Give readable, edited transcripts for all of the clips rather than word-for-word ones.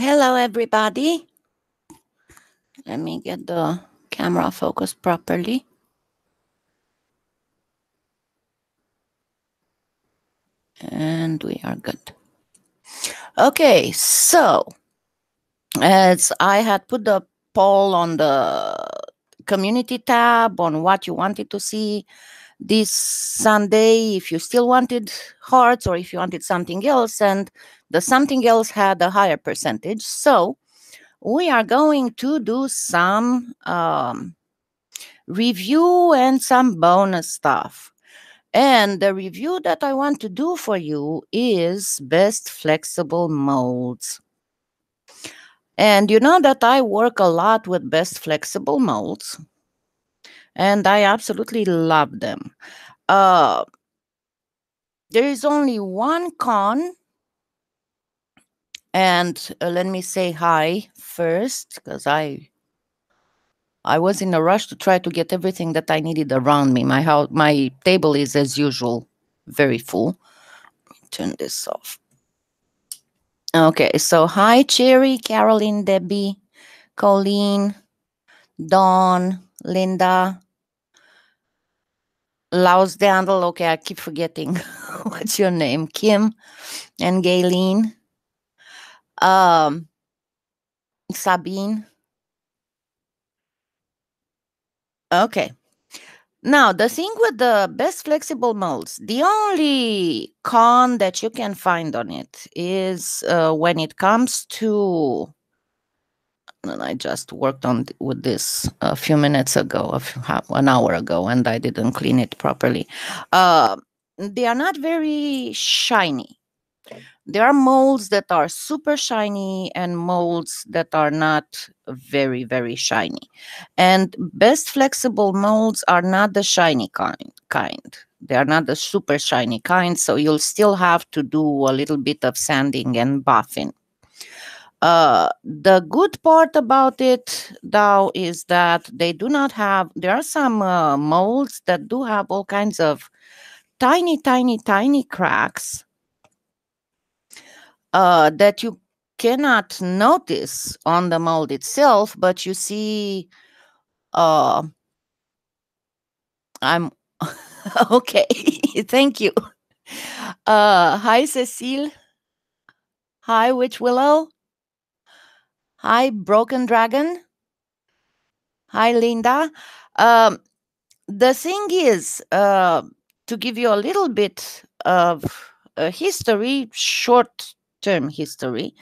Hello, everybody. Let me get the camera focused properly. And we are good. Okay, so as I had put the poll on the community tab on what you wanted to see this Sunday, if you still wanted hearts or if you wanted something else, and the something else had a higher percentage. So we are going to do some review and some bonus stuff. And the review that I want to do for you is Best Flexible Molds. And you know that I work a lot with Best Flexible Molds, and I absolutely love them. There is only one con, and let me say hi first, because I was in a rush to try to get everything that I needed around me. My table is, as usual, very full. Let me turn this off. Okay, so hi, Cherry, Caroline, Debbie, Colleen, Dawn, Linda, Laos de Andel. Okay, I keep forgetting what's your name, Kim, and Gaylene, Sabine. Okay, now the thing with the Best Flexible Molds, the only con that you can find on it is when it comes to, and I just worked on with this a few minutes ago, an hour ago, and I didn't clean it properly. They are not very shiny. There are molds that are super shiny and molds that are not very, very shiny. And Best Flexible Molds are not the shiny kind. They are not the super shiny kind, so you'll still have to do a little bit of sanding and buffing. The good part about it, though, is that they do not have... There are some molds that do have all kinds of tiny, tiny, tiny cracks that you cannot notice on the mold itself, but you see, I'm okay. Thank you. Hi, Cecile. Hi, Witch Willow. Hi, Broken Dragon. Hi, Linda. The thing is, to give you a little bit of history, short-term history.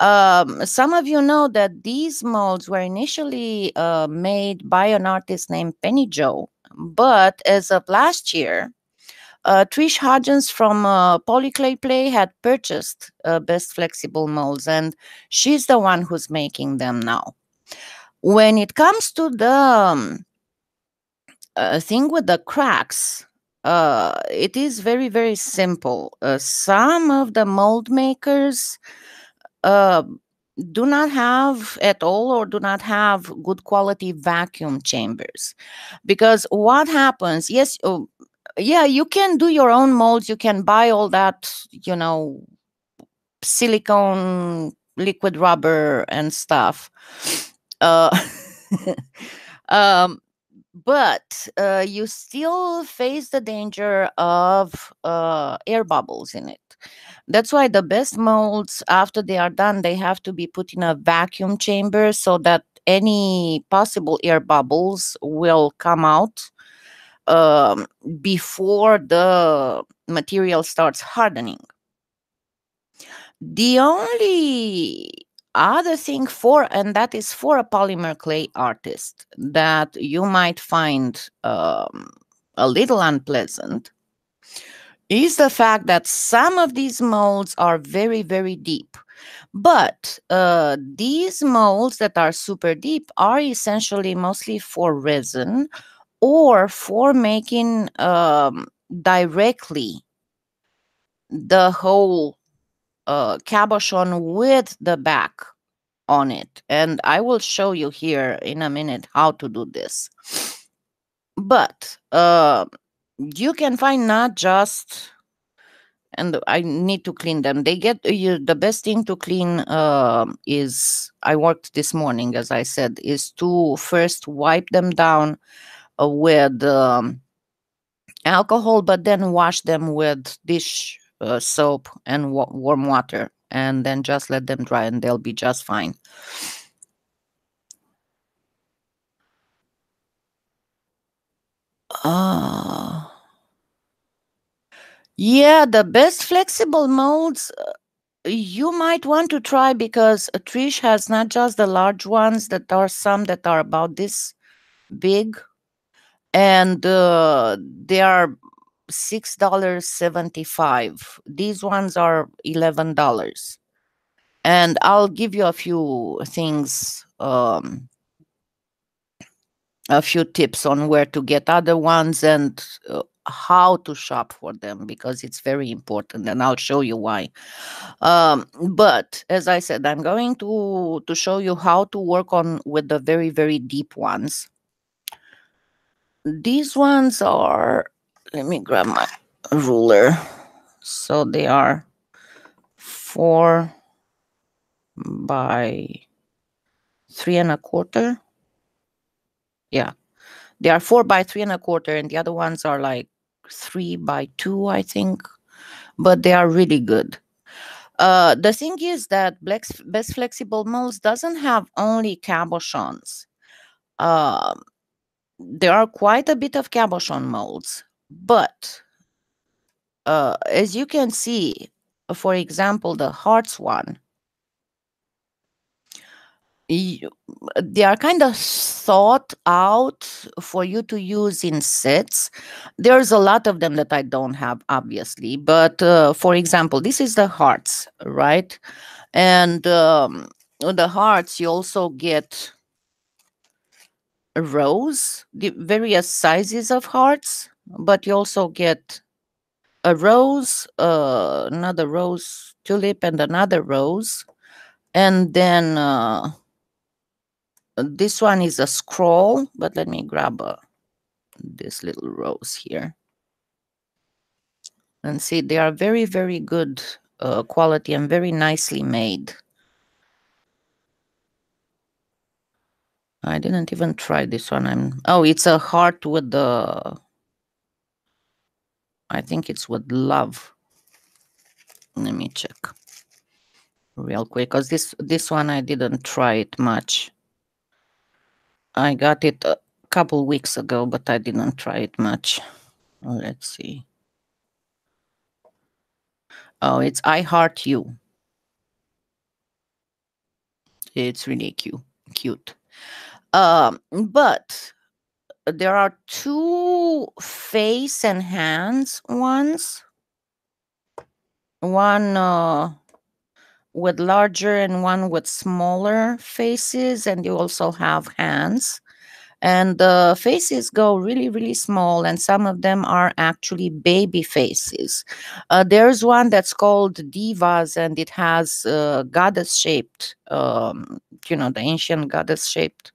Some of you know that these molds were initially made by an artist named Penny Joe, but as of last year, Trish Hudgens from Polyclay Play had purchased Best Flexible Molds, and she's the one who's making them now. When it comes to the thing with the cracks, it is very, very simple. Some of the mold makers do not have at all, or do not have good quality vacuum chambers. Because what happens, yes, yeah, you can do your own molds. You can buy all that, you know, silicone, liquid rubber and stuff. But you still face the danger of air bubbles in it. That's why the best molds, after they are done, they have to be put in a vacuum chamber so that any possible air bubbles will come out before the material starts hardening. The only other thing for, and that is for a polymer clay artist, that you might find a little unpleasant, is the fact that some of these molds are very, very deep. But these molds that are super deep are essentially mostly for resin or for making directly the whole cabochon with the back on it. And I will show you here in a minute how to do this. But you can find not just and I need to clean them. They get the best thing to clean is, I worked this morning, as I said, is to first wipe them down with alcohol, but then wash them with dish soap and warm water, and then just let them dry and they'll be just fine. Yeah, the best flexible molds you might want to try, because Trish has not just the large ones, that are some that are about this big, and they are $6.75. These ones are $11. And I'll give you a few things, a few tips on where to get other ones and how to shop for them, because it's very important, and I'll show you why. But as I said, I'm going to show you how to work on with the very, very deep ones. These ones are, let me grab my ruler. So they are 4 by 3 1/4. Yeah, they are 4 by 3 1/4, and the other ones are like 3 by 2, I think. But they are really good. The thing is that Best Flexible Molds doesn't have only cabochons. There are quite a bit of cabochon molds, but as you can see, for example, the hearts one, they are kind of thought out for you to use in sets. There's a lot of them that I don't have, obviously, but for example, this is the hearts, right? And the hearts, you also get rows, the various sizes of hearts, but you also get a rose, another rose tulip, and another rose, and then this one is a scroll, but let me grab this little rose here. And see, they are very, very good quality and very nicely made. I didn't even try this one. Oh, it's a heart with the, I think it's with love. Let me check real quick, because this one I didn't try it much. I got it a couple weeks ago, but I didn't try it much. Let's see. Oh, it's iHeartU. It's really cute. But there are two face and hands ones. One with larger and one with smaller faces, and you also have hands. And the faces go really, really small, and some of them are actually baby faces. There's one that's called Divas, and it has goddess-shaped, you know, the ancient goddess-shaped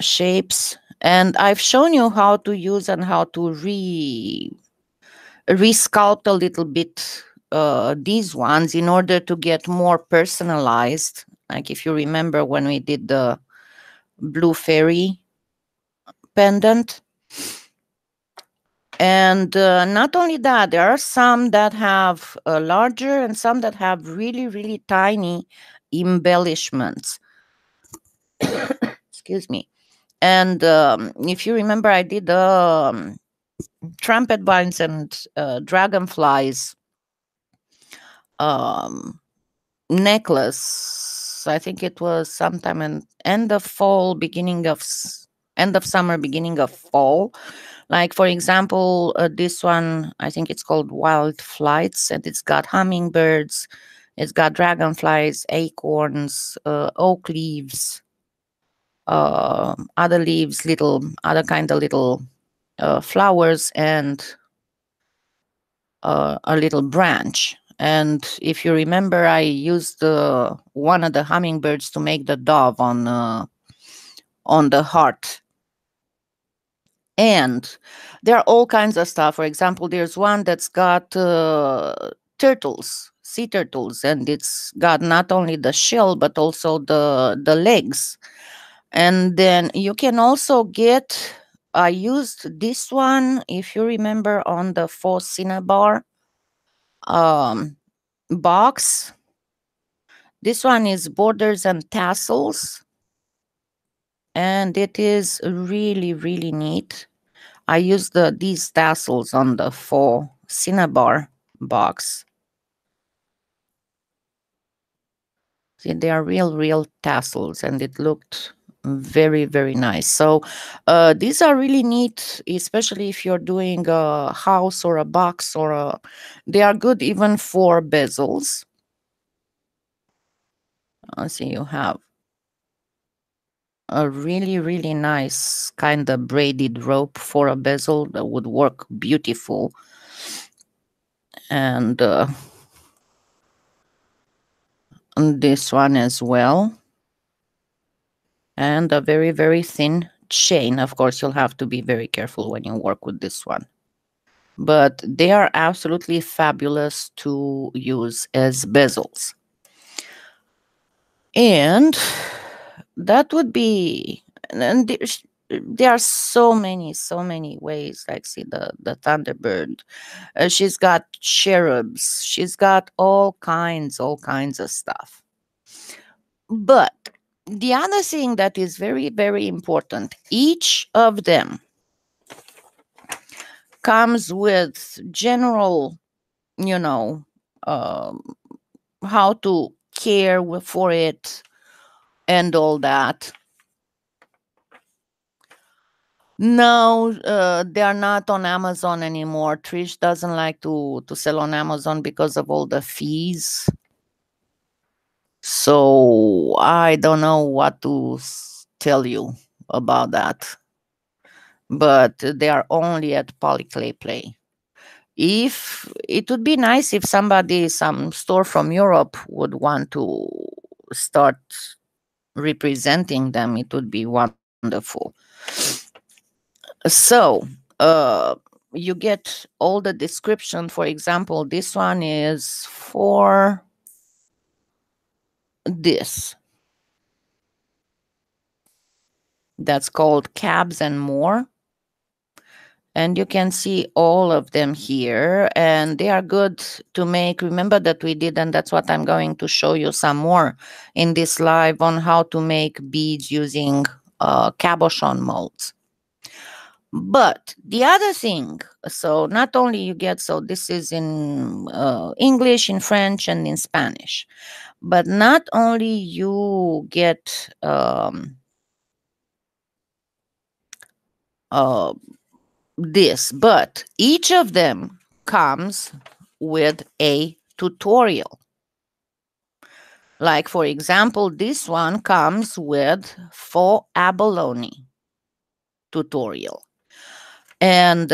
shapes. And I've shown you how to use and how to re-sculpt a little bit these ones in order to get more personalized. Like if you remember when we did the blue fairy pendant. And not only that, there are some that have larger and some that have really, really tiny embellishments. Excuse me. And if you remember, I did the trumpet vines and dragonflies necklace. I think it was sometime in end of fall, end of summer, beginning of fall. Like, for example, this one, I think it's called Wild Flights, and it's got hummingbirds, it's got dragonflies, acorns, oak leaves, other leaves, other kind of little flowers, and a little branch. And if you remember, I used one of the hummingbirds to make the dove on the heart. And there are all kinds of stuff. For example, there's one that's got turtles, sea turtles, and it's got not only the shell, but also the legs. And then you can also get, I used this one, if you remember, on the 4th Cinnabar box. This one is Borders and Tassels, and it is really, really neat. I used these tassels on the 4th Cinnabar box. See, they are real tassels, and it looked very, very nice. So these are really neat, especially if you're doing a house or a box, or a, they are good even for bezels. I see you have a really, really nice kind of braided rope for a bezel that would work beautiful. And this one as well. And a very, very thin chain. Of course, you'll have to be very careful when you work with this one. But they are absolutely fabulous to use as bezels. And that would be, and there are so many ways. Like, see the Thunderbird. She's got cherubs. She's got all kinds of stuff. But the other thing that is very, very important, each of them comes with general, you know, how to care for it and all that. No, they are not on Amazon anymore. Trish doesn't like to sell on Amazon because of all the fees. So I don't know what to tell you about that. But they are only at Polyclay Play. If it would be nice if somebody, some store from Europe would want to start representing them, it would be wonderful. So you get all the description. For example, this one is for this. That's called Cabs and More. And you can see all of them here, and they are good to make. Remember that we did, and that's what I'm going to show you some more in this live, on how to make beads using cabochon molds. But the other thing, so not only you get, so this is in English, in French, and in Spanish. But not only you get this, but each of them comes with a tutorial. Like, for example, this one comes with faux abalone tutorial. And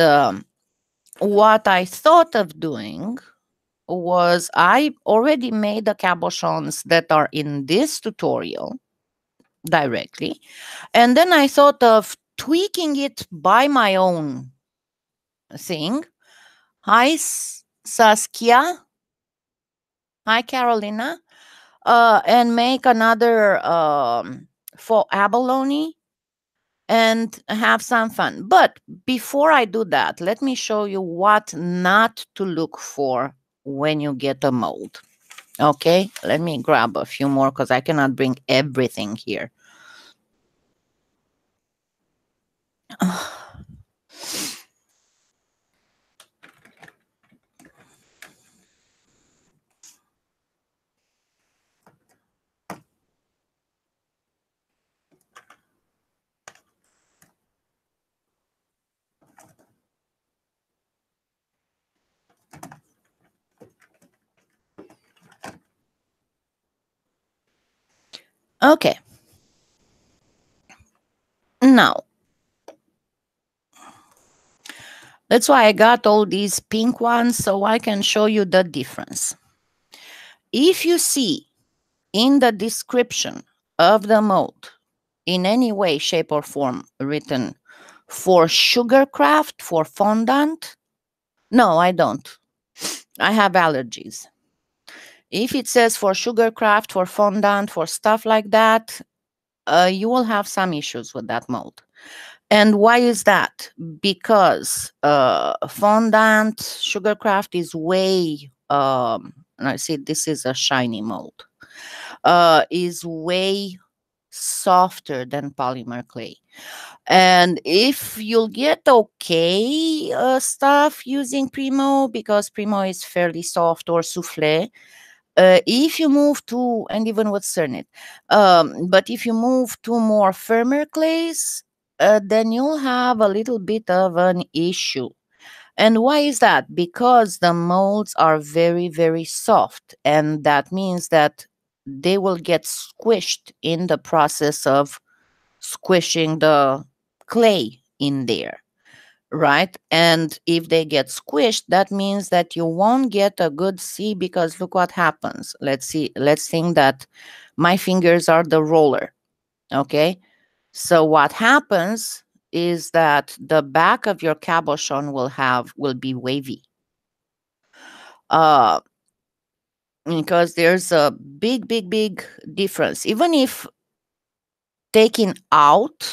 what I thought of doing was, I already made the cabochons that are in this tutorial directly, and then I thought of tweaking it by my own thing. Hi, Saskia. Hi, Carolina. And make another for abalone and have some fun. But before I do that, let me show you what not to look for when you get a mold. Okay, let me grab a few more because I cannot bring everything here. Okay. Now, that's why I got all these pink ones, so I can show you the difference. If you see in the description of the mold, in any way, shape, or form, written for sugar craft, for fondant. No, I don't. I have allergies. If it says for sugar craft, for fondant, for stuff like that, you will have some issues with that mold. And why is that? Because fondant, sugar craft is way, and I see this is a shiny mold, is way softer than polymer clay. And if you'll get okay stuff using Primo, because Primo is fairly soft, or soufflé, if you move to, and even with Cernit, but if you move to more firmer clays, then you'll have a little bit of an issue. And why is that? Because the molds are very, very soft, and that means that they will get squished in the process of squishing the clay in there, right? And if they get squished, that means that you won't get a good C, because look what happens. Let's see, let's think that my fingers are the roller, okay? So what happens is that the back of your cabochon will be wavy, because there's a big, big, big difference. Even if taken out,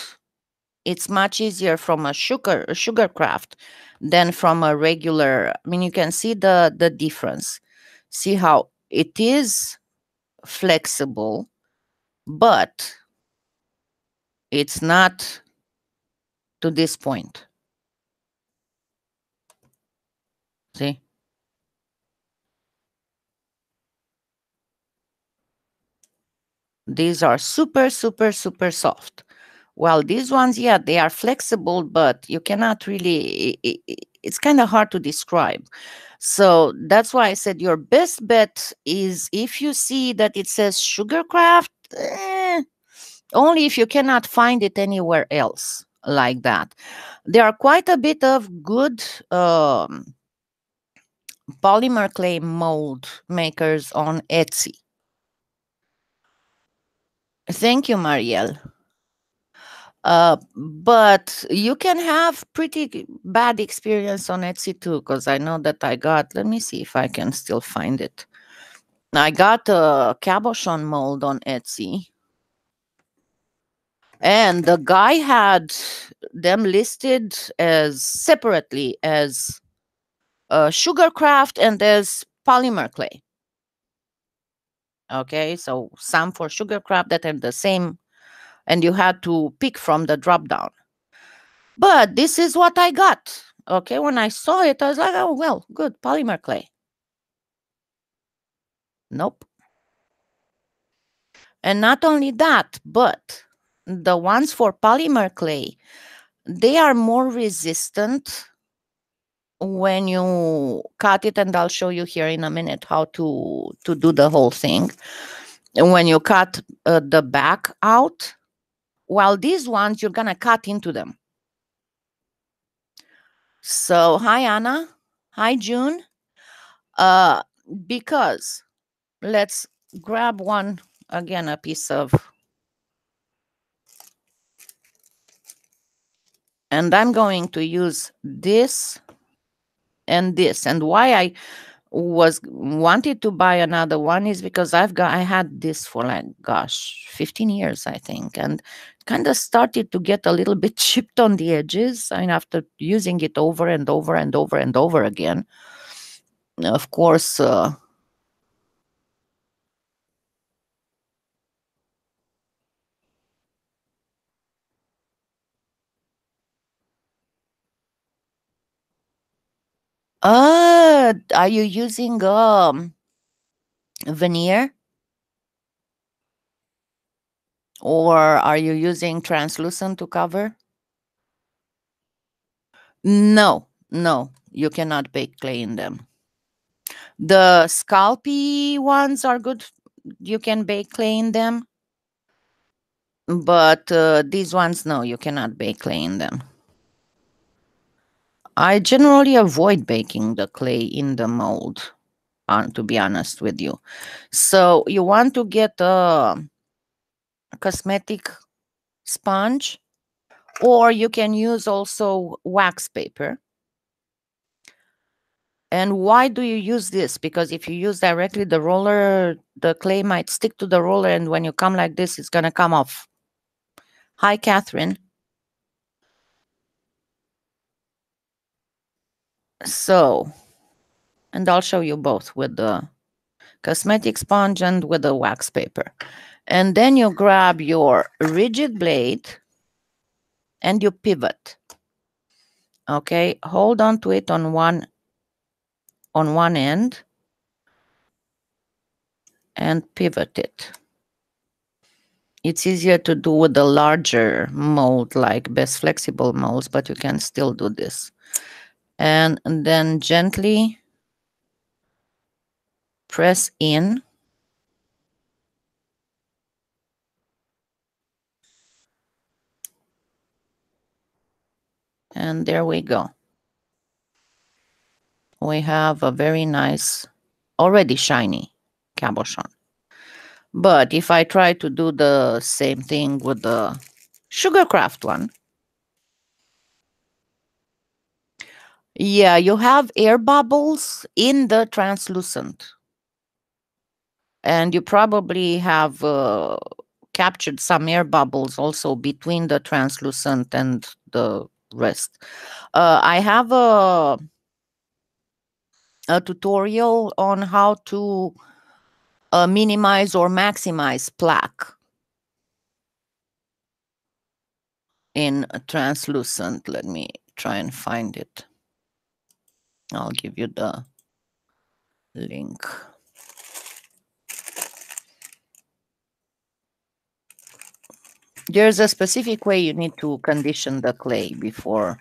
it's much easier from a sugar craft than from a regular. I mean, you can see the difference. See how it is flexible, but it's not to this point. See? These are super, super, super soft. Well, these ones, yeah, they are flexible, but you cannot really, it's kind of hard to describe. So that's why I said your best bet is, if you see that it says sugar craft, only if you cannot find it anywhere else like that. There are quite a bit of good polymer clay mold makers on Etsy. Thank you, Marielle. But you can have pretty bad experience on Etsy too, because I know that I got, let me see if I can still find it. I got a cabochon mold on Etsy, and the guy had them listed as separately as sugar craft and as polymer clay. Okay, so some for sugar craft that are the same, and you had to pick from the drop down. But this is what I got. Okay, when I saw it, I was like, oh, well, good, polymer clay. Nope. And not only that, but the ones for polymer clay, they are more resistant when you cut it, and I'll show you here in a minute how to do the whole thing. When you cut the back out, while these ones, you're going to cut into them. So, hi, Anna. Hi, June. Because, let's grab one, again, a piece of... And I'm going to use this... and this. And why I wanted to buy another one is because I had this for like, gosh, 15 years, I think, and kind of started to get a little bit chipped on the edges. I mean, after using it over and over and over and over again, of course, are you using veneer, or are you using translucent to cover? No, no, you cannot bake clay in them. The Sculpey ones are good. You can bake clay in them. But these ones, no, you cannot bake clay in them. I generally avoid baking the clay in the mold, to be honest with you. So you want to get a cosmetic sponge or you can use also wax paper. And why do you use this? Because if you use directly the roller, the clay might stick to the roller, and when you come like this, it's going to come off. Hi, Catherine. So, and I'll show you both with the cosmetic sponge and with the wax paper. And then you grab your rigid blade and you pivot. Okay, hold on to it on one end and pivot it. It's easier to do with a larger mold like Best Flexible Molds, but you can still do this. And then gently press in. And there we go. We have a very nice, already shiny cabochon. But if I try to do the same thing with the Sugarcraft one, yeah, you have air bubbles in the translucent. And you probably have captured some air bubbles also between the translucent and the rest. I have a tutorial on how to minimize or maximize plaque in translucent. Let me try and find it. I'll give you the link. There's a specific way you need to condition the clay before.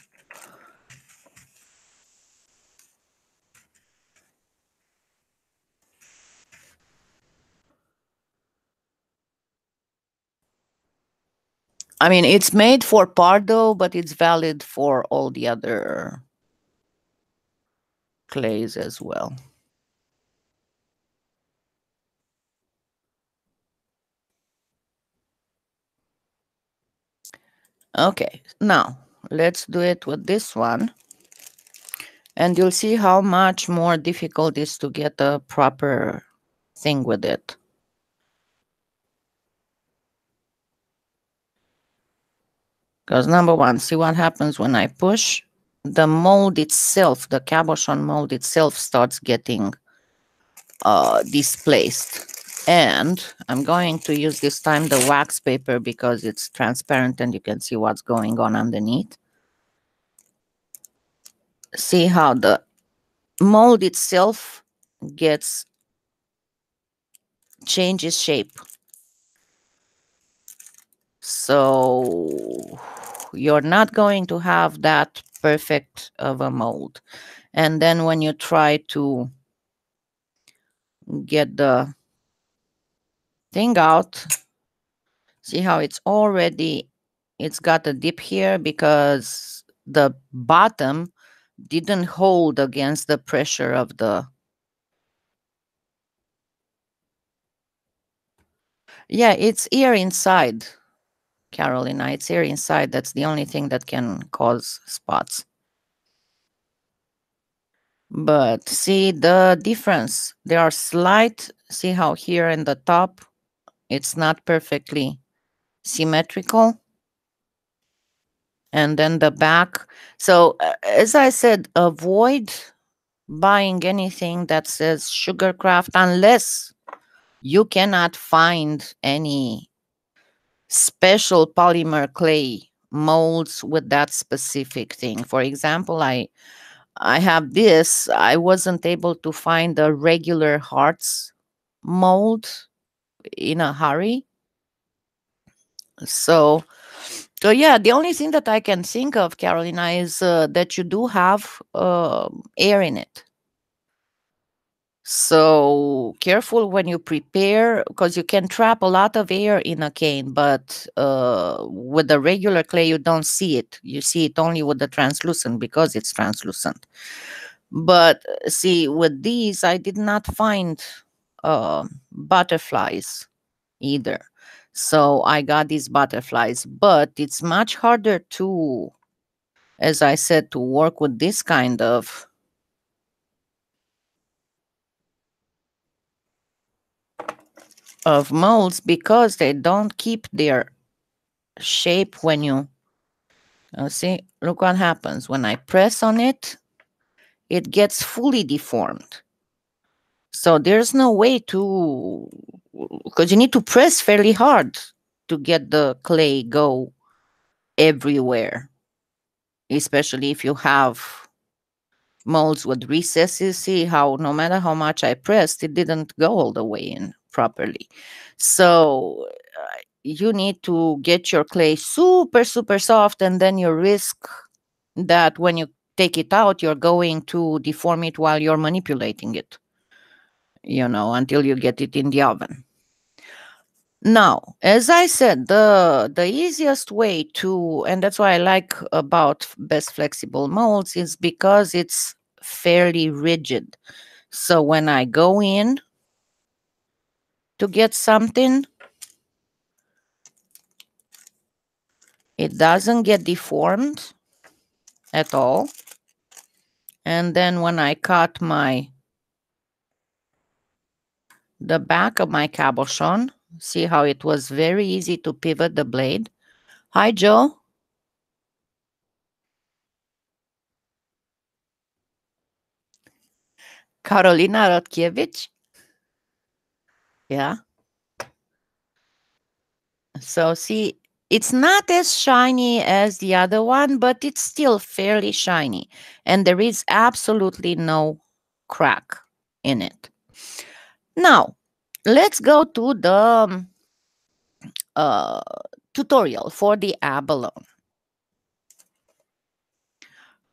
I mean, it's made for Pardo, but it's valid for all the other clays as well. Okay, now let's do it with this one. And you'll see how much more difficult it is to get a proper thing with it. Because number one, see what happens when I push? The mold itself, the cabochon mold itself starts getting displaced. And I'm going to use this time the wax paper because it's transparent and you can see what's going on underneath. See how the mold itself gets, changes shape. So you're not going to have that perfect of a mold. And then when you try to get the thing out, see how it's already, it's got a dip here because the bottom didn't hold against the pressure of the, yeah, it's here inside, Carolina, it's here inside. That's the only thing that can cause spots. But see the difference, there are slight, see how here in the top it's not perfectly symmetrical. And then the back. So as I said, avoid buying anything that says Sugarcraft unless you cannot find any special polymer clay molds with that specific thing. For example, I have this. I wasn't able to find a regular hearts mold in a hurry. So yeah, the only thing that I can think of, Carolina, is that you do have air in it. So careful when you prepare, because you can trap a lot of air in a cane, but with the regular clay, you don't see it. You see it only with the translucent because it's translucent. But see, with these, I did not find butterflies either. So I got these butterflies, but it's much harder to, as I said, to work with this kind of molds because they don't keep their shape when you see, look what happens when I press on it. It gets fully deformed. So there's no way to, because you need to press fairly hard to get the clay go everywhere, especially if you have molds with recesses. See how no matter how much I pressed, it didn't go all the way in properly. So you need to get your clay super, super soft, and then you risk that when you take it out, you're going to deform it while you're manipulating it, you know, until you get it in the oven. Now, as I said, the easiest way to, and that's what I like about Best Flexible Molds, is because it's fairly rigid. So when I go in to get something, it doesn't get deformed at all. And then when I cut my, the back of my cabochon, see how it was very easy to pivot the blade. Hi, Joe. Carolina Rodkiewicz. Yeah. So see, it's not as shiny as the other one, but it's still fairly shiny. And there is absolutely no crack in it. Now, let's go to the tutorial for the abalone.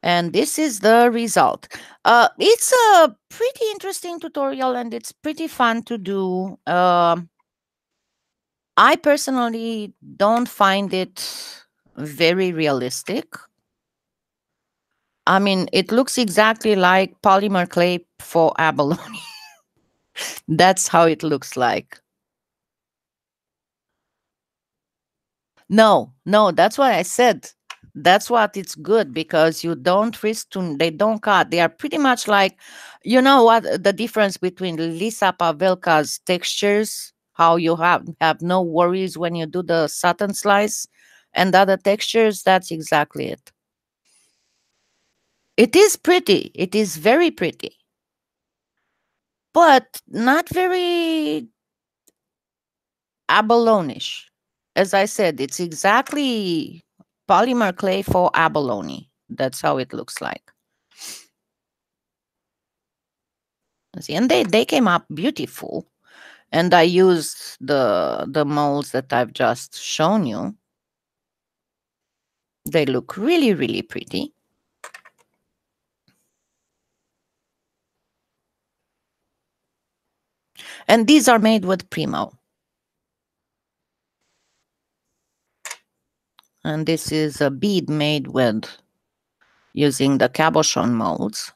And this is the result. It's a pretty interesting tutorial and it's pretty fun to do. I personally don't find it very realistic. I mean, it looks exactly like polymer clay for abalone. That's how it looks like. No, that's why I said that's what it's good, because you don't risk to, they don't cut. They are pretty much like, you know what, the difference between Lisa Pavelka's textures, how you have no worries when you do the satin slice and other textures, that's exactly it. It is pretty. It is very pretty. But not very abalone-ish. As I said, it's exactly polymer clay for abalone. That's how it looks like. See, and they came up beautiful. And I used the molds that I've just shown you. They look really, really pretty. And these are made with Primo. And this is a bead made with using the cabochon molds.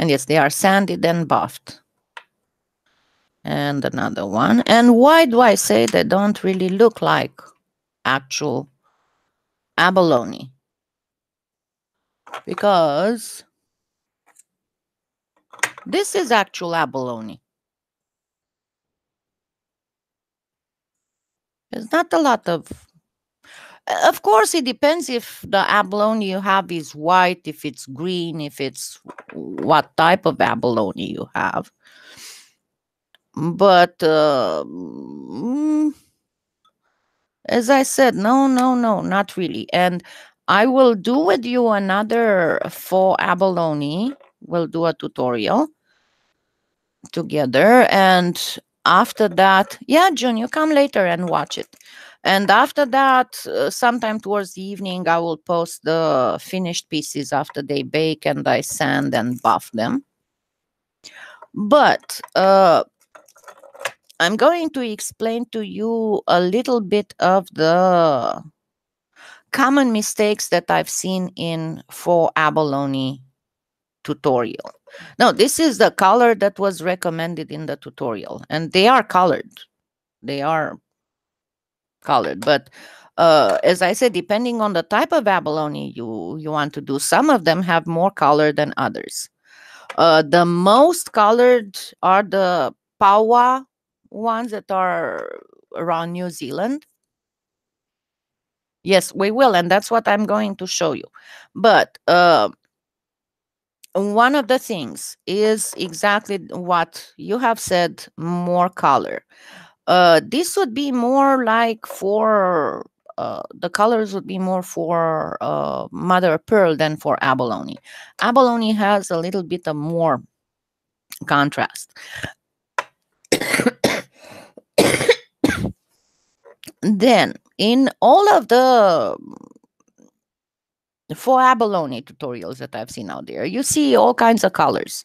And yes, they are sanded and buffed. And another one. And why do I say they don't really look like actual abalone? Because this is actual abalone. There's not a lot of course, it depends if the abalone you have is white, if it's green, if it's what type of abalone you have. But as I said, no, not really. And I will do with you another for abalone. We'll do a tutorial together, and after that, yeah, June, you come later and watch it. And after that, sometime towards the evening, I will post the finished pieces after they bake and I sand and buff them. But I'm going to explain to you a little bit of the common mistakes that I've seen in for abalone tutorial. Now, this is the color that was recommended in the tutorial, and they are colored. they are colored. But as I said, depending on the type of abalone you want to do, some of them have more color than others. The most colored are the Paua ones that are around New Zealand. Yes, we will, and that's what I'm going to show you. But one of the things is exactly what you have said, more color. This would be more like for... the colors would be more for mother of pearl than for abalone. Abalone has a little bit of more contrast. Then, in all of the four abalone tutorials that I've seen out there, you see all kinds of colors.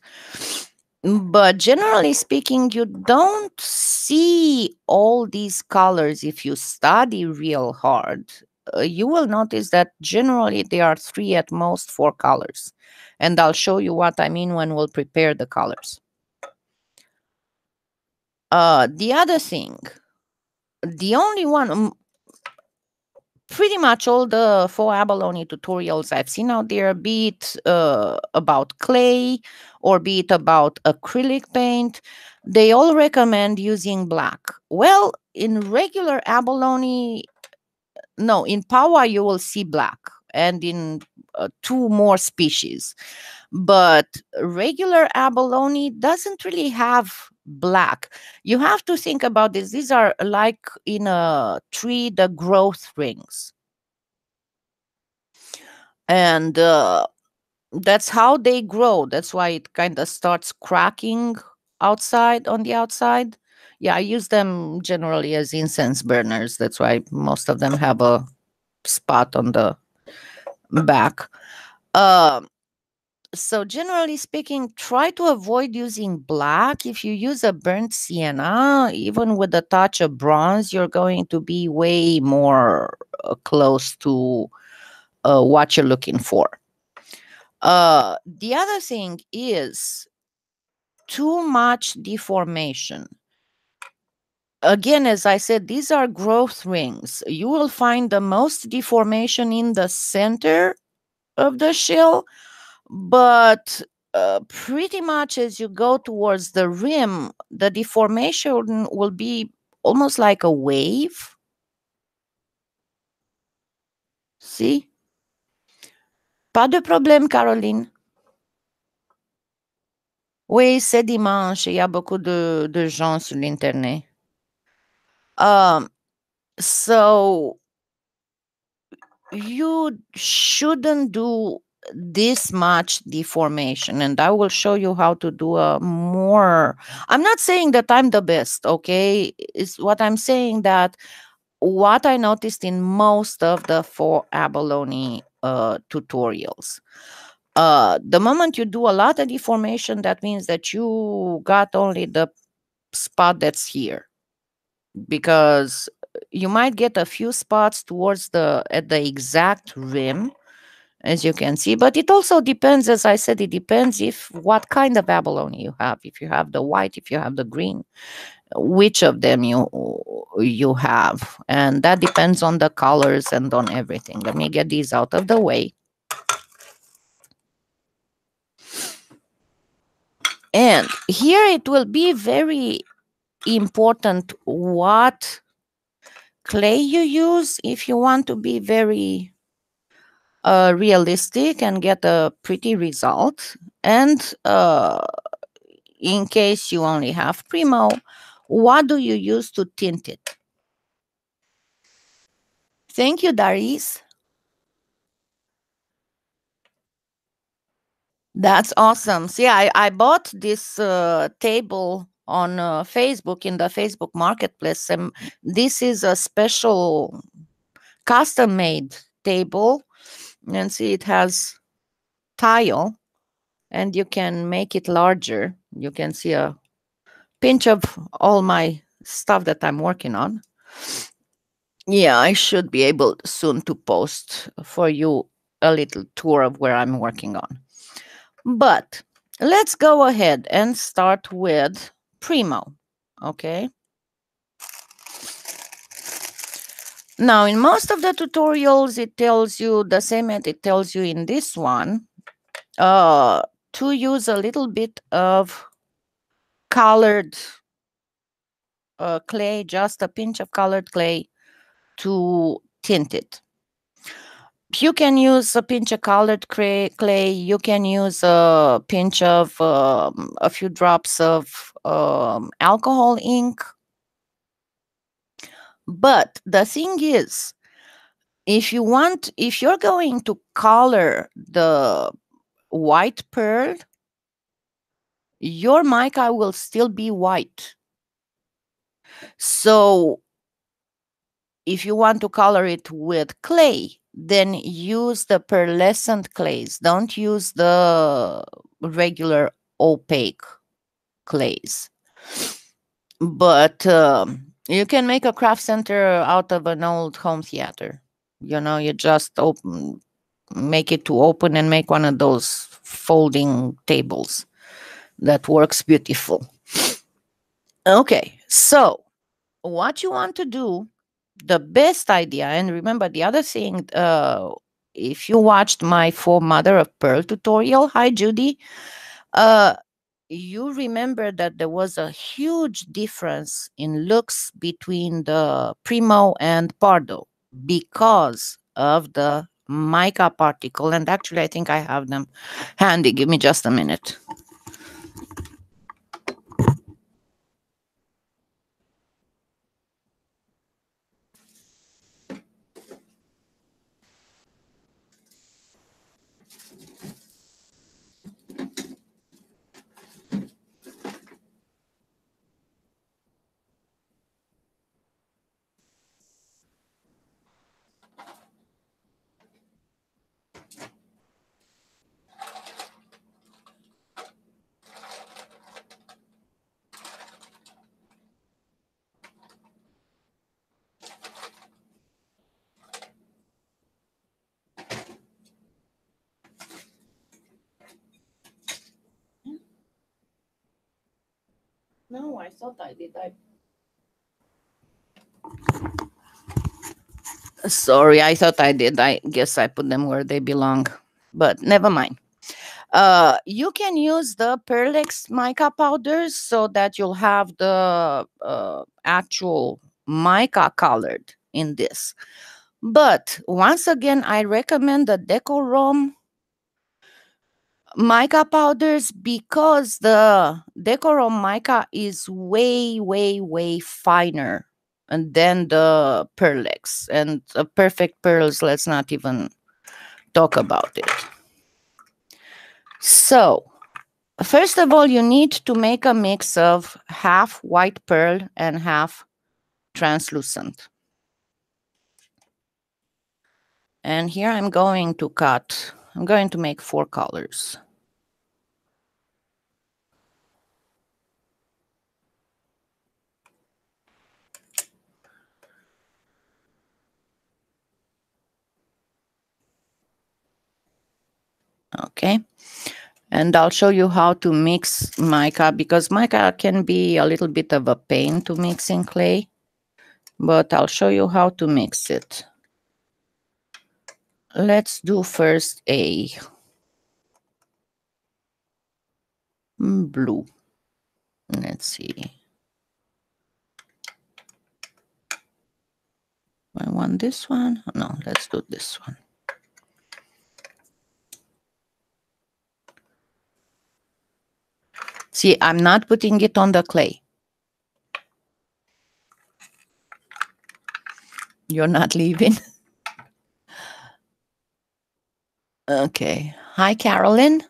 But generally speaking, you don't see all these colors. If you study real hard, you will notice that generally there are three, at most four colors. And I'll show you what I mean when we'll prepare the colors. The other thing, the only one, pretty much all the four abalone tutorials I've seen out there, be it about clay or be it about acrylic paint, they all recommend using black. Well, in regular abalone, no, in Paua you will see black, and in two more species. But regular abalone doesn't really have black. You have to think about this. These are like in a tree, the growth rings. And that's how they grow. That's why it kind of starts cracking outside, on the outside. Yeah, I use them generally as incense burners. That's why most of them have a spot on the back. So generally speaking, try to avoid using black. If you use a burnt sienna, even with a touch of bronze, you're going to be way more close to what you're looking for. The other thing is too much deformation. Again, as I said, these are growth rings. You will find the most deformation in the center of the shell. But pretty much as you go towards the rim, the deformation will be almost like a wave. See? Pas de problème, Caroline. Oui, c'est dimanche. Il y a beaucoup de gens sur l'internet. So you shouldn't do this much deformation, and I will show you how to do a more. I'm not saying that I'm the best, okay? It's what I'm saying, that what I noticed in most of the four abalone tutorials. The moment you do a lot of deformation, that means that you got only the spot that's here, because you might get a few spots towards the at the exact rim, as you can see. But it also depends, as I said, it depends if what kind of abalone you have. If you have the white, if you have the green, which of them you have. And that depends on the colors and on everything. Let me get these out of the way. And here it will be very important what clay you use if you want to be very... realistic and get a pretty result. And in case you only have Primo, what do you use to tint it? Thank you, Darice. That's awesome. See, I bought this table on Facebook, in the Facebook Marketplace, and this is a special custom-made table. And see, it has tile, and you can make it larger. You can see a pinch of all my stuff that I'm working on. Yeah, I should be able soon to post for you a little tour of where I'm working on. But let's go ahead and start with Primo, okay? Now, in most of the tutorials, it tells you the same as it tells you in this one, to use a little bit of colored clay, just a pinch of colored clay to tint it. You can use a pinch of colored clay, you can use a pinch of a few drops of alcohol ink. But the thing is, if you're going to color the white pearl, your mica will still be white. So if you want to color it with clay, then use the pearlescent clays. Don't use the regular opaque clays. But you can make a craft center out of an old home theater. You know, you just open, make it to open and make one of those folding tables. That works beautiful. Okay, so what you want to do, the best idea, and remember the other thing, if you watched my For Mother of Pearl tutorial, hi Judy, you remember that there was a huge difference in looks between the Primo and Pardo because of the mica particle. And actually, I think I have them handy. Give me just a minute. No, I thought I did. Sorry, I thought I did. I guess I put them where they belong, but never mind. You can use the Pearl Ex mica powders so that you'll have the actual mica colored in this. But once again, I recommend the DecorRom mica powders because the DecorRom mica is way, way, way finer than the Pearl Ex, and perfect pearls, let's not even talk about it. So, first of all, you need to make a mix of half white pearl and half translucent. And here I'm going to cut. I'm going to make 4 colors. Okay, and I'll show you how to mix mica, because mica can be a little bit of a pain to mix in clay, but I'll show you how to mix it. Let's do first a blue. Let's see. I want this one. No, let's do this one. See, I'm not putting it on the clay. You're not leaving. Okay. Hi, Carolyn.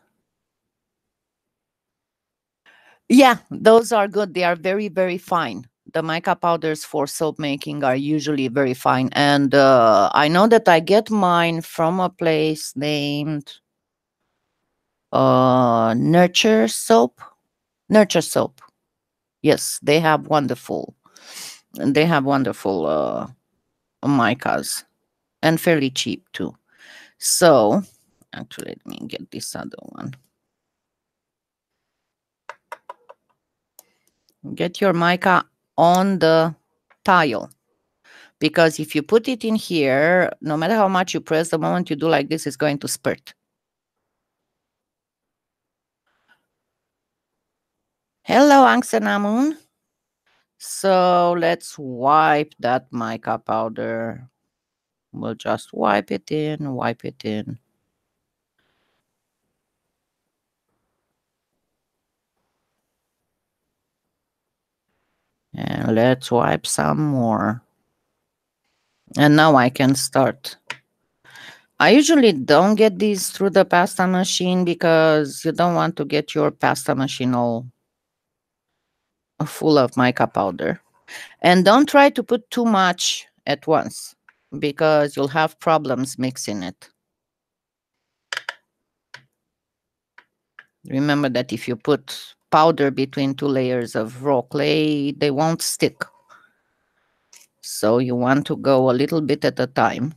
Yeah, those are good. They are very, very fine. The mica powders for soap making are usually very fine. And I know that I get mine from a place named Nurture Soap. Nurture Soap. Yes, they have wonderful. They have wonderful micas and fairly cheap too. So... actually, let me get this other one. Get your mica on the tile. because if you put it in here, no matter how much you press, the moment you do like this, it's going to spurt. Hello, Angsenamun. So let's wipe that mica powder. We'll just wipe it in, wipe it in. And let's wipe some more. And now I can start. I usually don't get these through the pasta machine because you don't want to get your pasta machine all full of mica powder. And don't try to put too much at once because you'll have problems mixing it. Remember that if you put powder between two layers of raw clay, they won't stick. So you want to go a little bit at a time.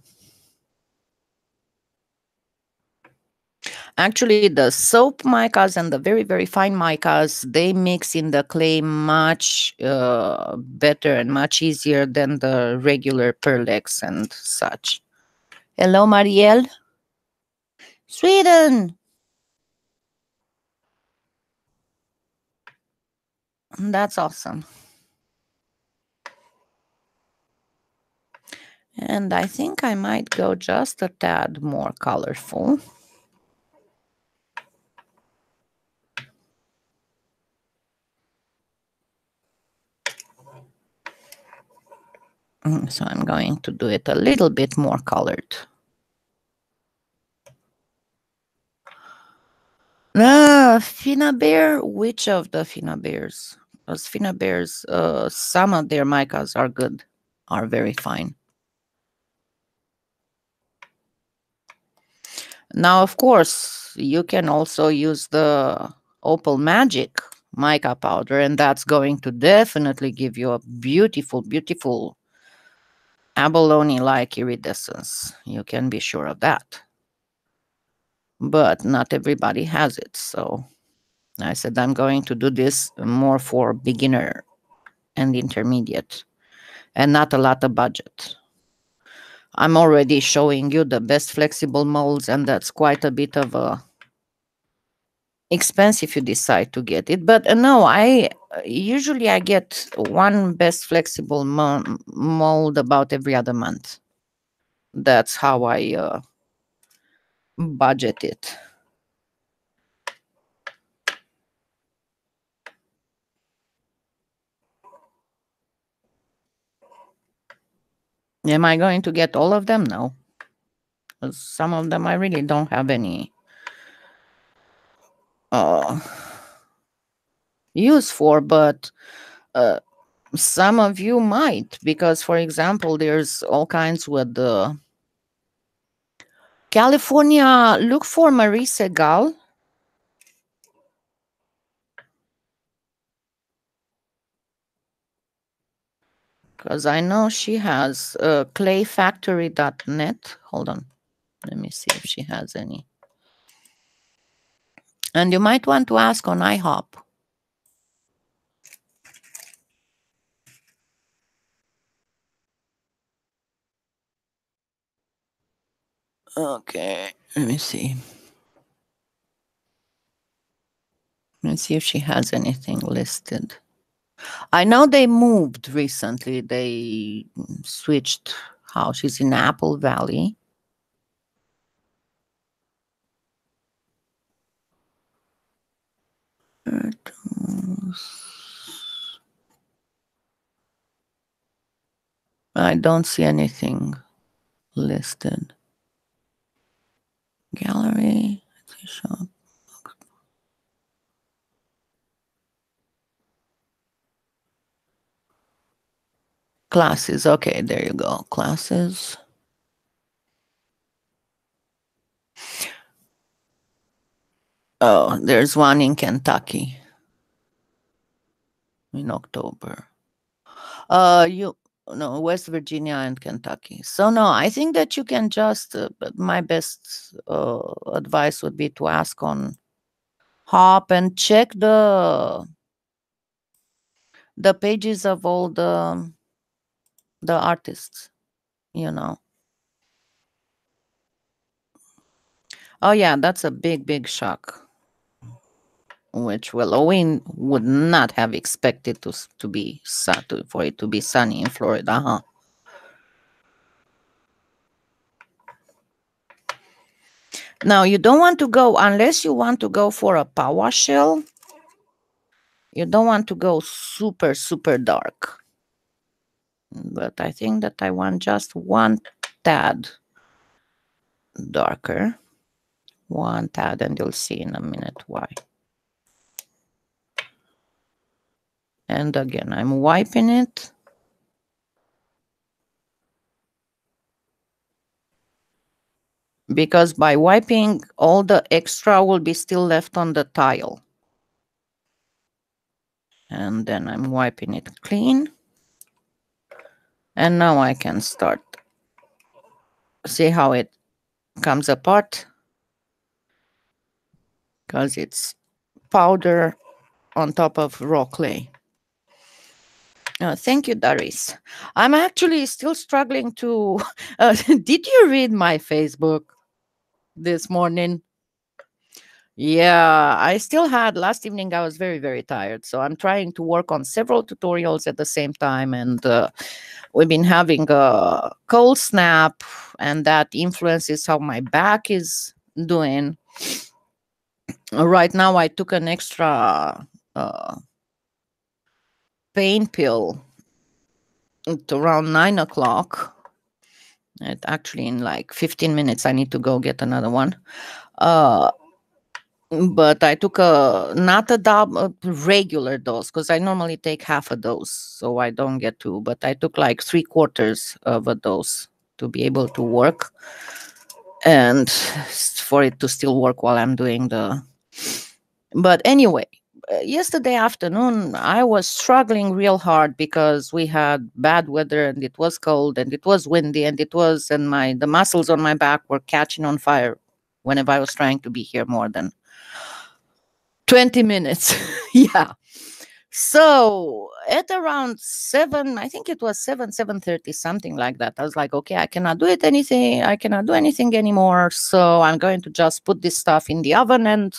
Actually, the soap micas and the very, very fine micas, they mix in the clay much better and much easier than the regular Pearl Ex and such. Hello, Marielle. Sweden. That's awesome. And I think I might go just a tad more colorful. So I'm going to do it a little bit more colored. Finnabair, which of the Finnabairs? Because Finnabairs, some of their micas are good, are very fine. Now, of course, you can also use the Opal Magic mica powder, and that's going to definitely give you a beautiful, beautiful abalone-like iridescence. You can be sure of that. But not everybody has it, so I said I'm going to do this more for beginner and intermediate and not a lot of budget. I'm already showing you the best flexible molds, and that's quite a bit of a expense if you decide to get it. But no, I usually I get one best flexible mold about every other month. That's how I budget it. Am I going to get all of them? No. Some of them I really don't have any use for, but some of you might, because, for example, there's all kinds with the California. Look for Marie Segal. Because I know she has ClayFactory.net. Hold on. Let me see if she has any. And you might want to ask on iHop. Okay. Let me see. Let's see if she has anything listed. I know they moved recently. They switched house. She's in Apple Valley. I don't see anything listed. Gallery, shop. Classes, okay, there you go, classes. Oh, there's one in Kentucky in October. West Virginia and Kentucky. So no, I think that you can just, my best advice would be to ask on Hop and check the pages of all the artists. you know. Oh yeah, that's a big, big shock. Which Willow would not have expected to be for it to be sunny in Florida, huh? Now you don't want to go unless you want to go for a power shell. You don't want to go super, super dark. But I think that I want just one tad darker. One tad, and you'll see in a minute why. And again, I'm wiping it. Because by wiping, all the extra will be still left on the tile. And then I'm wiping it clean. And now I can start. See how it comes apart? Because it's powder on top of raw clay. Oh, thank you, Doris. I'm actually still struggling to... did you read my Facebook this morning? Yeah, I still had... Last evening, I was very, very tired. So I'm trying to work on several tutorials at the same time. And we've been having a cold snap. And that influences how my back is doing. Right now, I took an extra... pain pill at around 9 o'clock. Actually, in like 15 minutes, I need to go get another one. But I took not a regular dose, because I normally take half a dose, so I don't get two. But I took like 3/4 of a dose to be able to work and for it to still work while I'm doing the... But anyway... Yesterday afternoon, I was struggling real hard because we had bad weather and it was cold and it was windy and the muscles on my back were catching on fire whenever I was trying to be here more than 20 minutes. Yeah. So at around 7, I think it was 7:30, something like that. I was like, okay, I cannot do anything anymore. So I'm going to just put this stuff in the oven and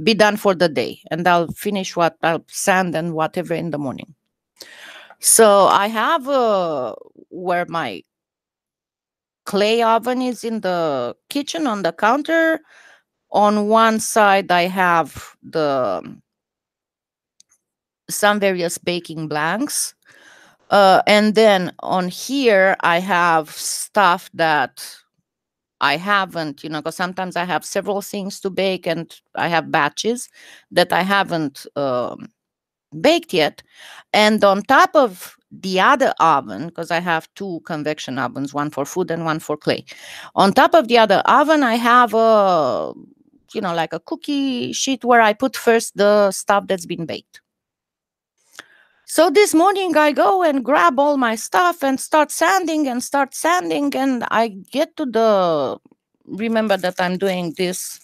be done for the day, and I'll finish what I'll sand and whatever in the morning. So I have where my clay oven is in the kitchen on the counter. On one side, I have some various baking blanks. And then on here, I have stuff that I haven't, you know, because sometimes I have several things to bake and I have batches that I haven't baked yet. And on top of the other oven, because I have two convection ovens, one for food and one for clay. On top of the other oven, I have a, you know, like a cookie sheet where I put first the stuff that's been baked. So this morning I go and grab all my stuff and start sanding, and I get to the, remember that I'm doing this.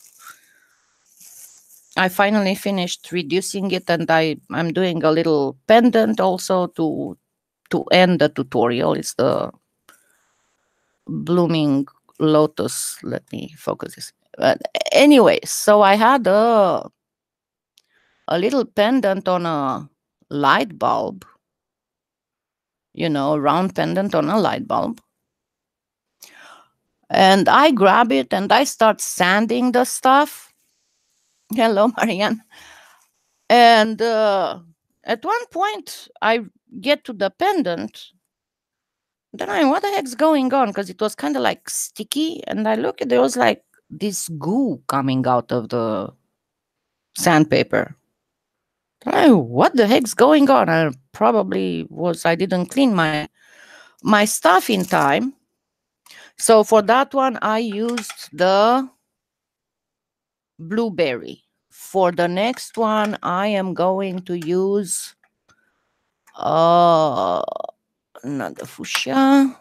I finally finished reducing it, and I'm doing a little pendant also to end the tutorial. It's the blooming lotus. Let me focus this. But anyway, so I had a little pendant on a light bulb, you know, round pendant on a light bulb, and I grab it and I start sanding the stuff. Hello, Marianne. And at one point I get to the pendant, then I, what the heck's going on, because it was kind of like sticky, and I look at, there was like this goo coming out of the sandpaper. Oh, what the heck's going on? I didn't clean my stuff in time. So for that one, I used the blueberry. For the next one, I am going to use not the fuchsia.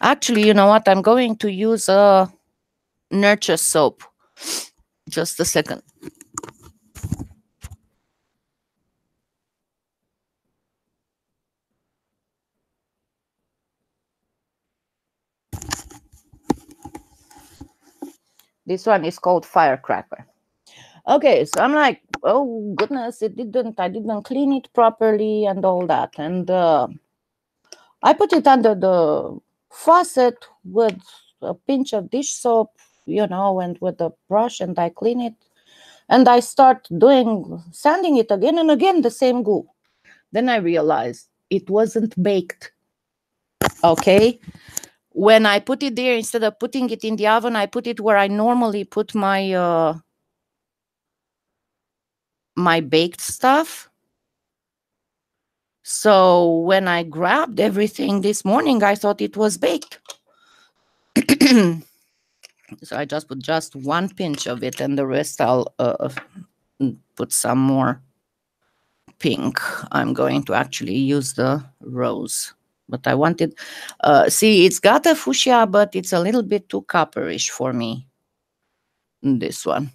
Actually, you know what? I'm going to use a Nurture soap. Just a second. This one is called Firecracker. Okay, so I'm like, oh goodness, I didn't clean it properly and all that. And I put it under the faucet with a pinch of dish soap, you know, and with a brush, and I clean it. And I start sanding it again and again, the same glue. Then I realized it wasn't baked, okay? When I put it there, instead of putting it in the oven, I put it where I normally put my my baked stuff. So when I grabbed everything this morning, I thought it was baked. So I just put just one pinch of it, and the rest I'll put some more pink. I'm going to actually use the rose. But I wanted, see, it's got a fuchsia, but it's a little bit too copperish for me, this one.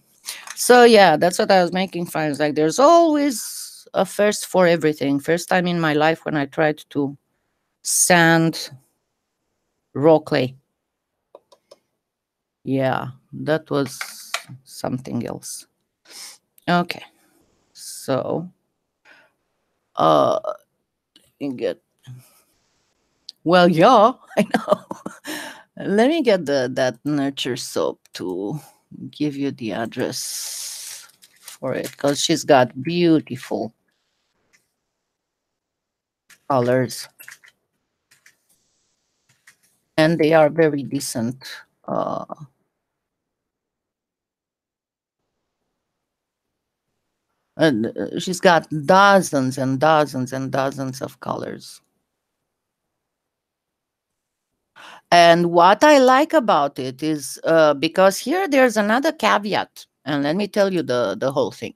So yeah, that's what I was making fun. It's like there's always a first for everything. First time in my life when I tried to sand raw clay. Yeah, that was something else. Okay, so let me get, well, yeah, I know. Let me get that Nurture Soap to give you the address for it, because she's got beautiful colors and they are very decent. And she's got dozens and dozens and dozens of colors. And what I like about it is because here there's another caveat. And let me tell you the whole thing.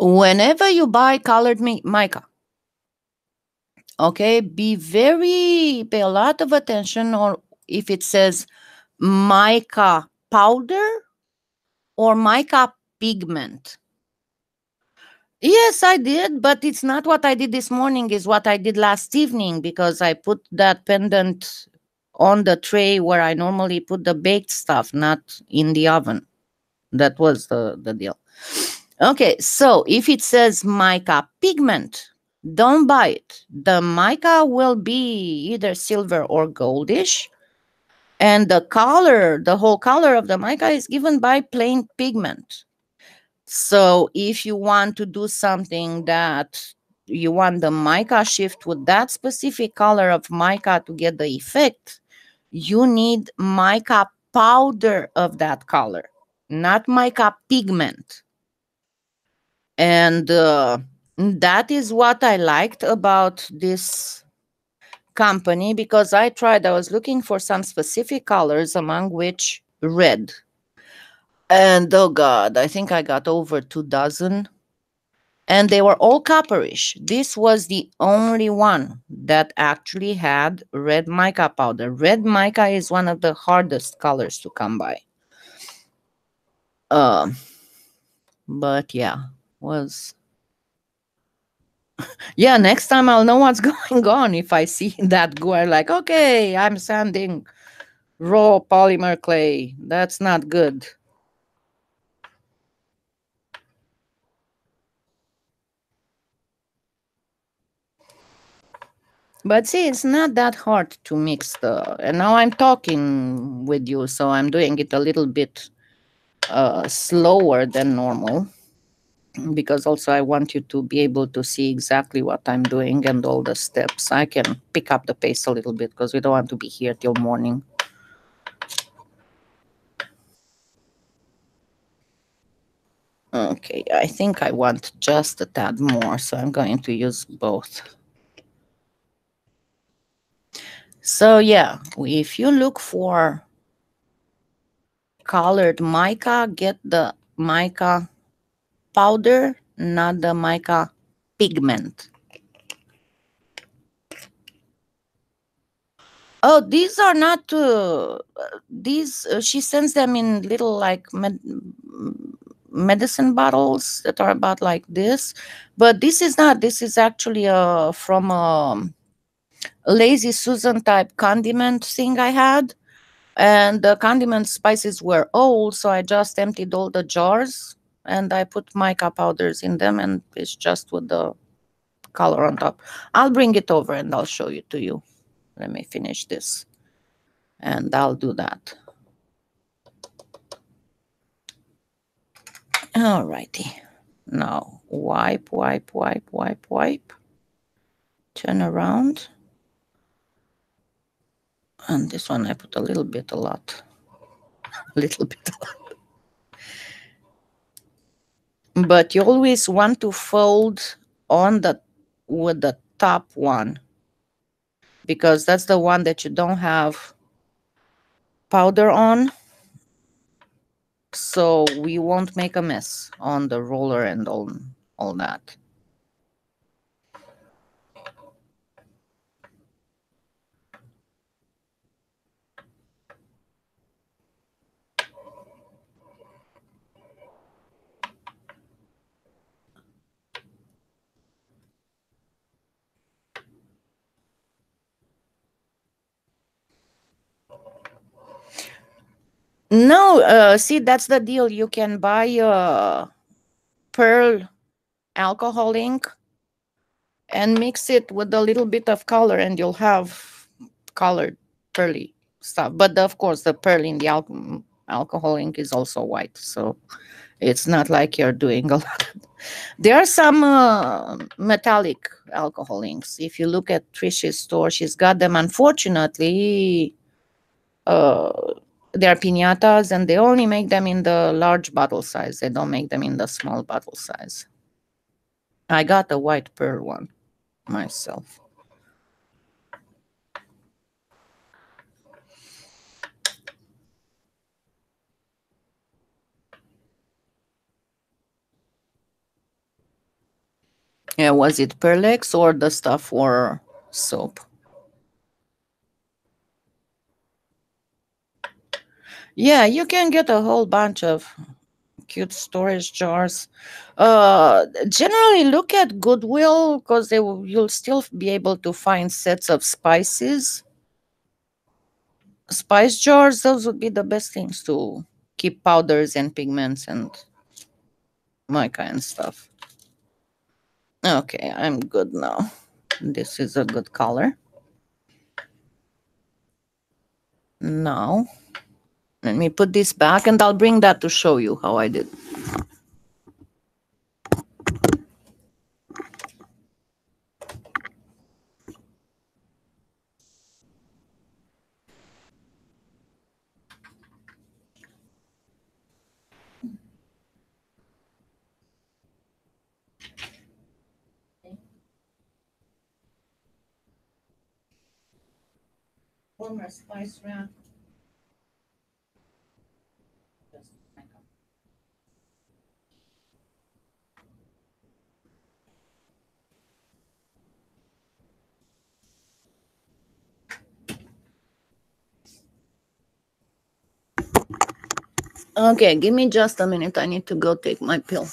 Whenever you buy colored mica, okay, pay a lot of attention or if it says mica powder or mica pigment. Yes, I did, but it's not what I did this morning, it's what I did last evening, because I put that pendant on the tray where I normally put the baked stuff, not in the oven. That was the deal. Okay, so if it says mica pigment, don't buy it. The mica will be either silver or goldish, and the color, the whole color of the mica is given by plain pigment. So if you want to do something that you want the mica shift with that specific color of mica to get the effect, you need mica powder of that color, not mica pigment. And that is what I liked about this company, because I was looking for some specific colors, among which red. And oh God, I think I got over 2 dozen and they were all copperish. This was the only one that actually had red mica powder. Red mica is one of the hardest colors to come by. But yeah, was... yeah, next time I'll know what's going on. If I see that go, I'm like, okay, I'm sanding raw polymer clay. That's not good. But see, it's not that hard to mix the... And now I'm talking with you, so I'm doing it a little bit slower than normal. Because also I want you to be able to see exactly what I'm doing and all the steps. I can pick up the pace a little bit because we don't want to be here till morning. Okay, I think I want just a tad more, so I'm going to use both. So yeah, if you look for colored mica, get the mica powder, not the mica pigment. Oh, these are not, these, she sends them in little like medicine bottles that are about like this, but this is not, this is actually from Lazy Susan type condiment thing I had, And the condiment spices were old, so I just emptied all the jars and I put mica powders in them, and it's just with the color on top. I'll bring it over and I'll show it to you. Let me finish this and I'll do that. All righty. Now wipe, wipe, wipe, wipe, wipe. Turn around. And this one I put a little bit, a lot. A little bit, a lot. But you always want to fold on the with the top one, because that's the one that you don't have powder on. So we won't make a mess on the roller and on all that. No, see, that's the deal. You can buy Pearl alcohol ink and mix it with a little bit of color and you'll have colored pearly stuff. But of course, the pearl in the alcohol ink is also white. So it's not like you're doing a lot. There are some metallic alcohol inks. If you look at Trish's store, she's got them. Unfortunately, they are piñatas, and they only make them in the large bottle size. They don't make them in the small bottle size. I got a white pearl one myself. Yeah, was it Pearl Ex or the stuff for soap? Yeah, you can get a whole bunch of cute storage jars. Generally, look at Goodwill, because you'll still be able to find sets of spices. Spice jars, those would be the best things to keep powders and pigments and mica and stuff. Okay, I'm good now. This is a good color. Now, let me put this back and I'll bring that to show you how I did. One more spice wrap. Okay, give me just a minute. I need to go take my pill.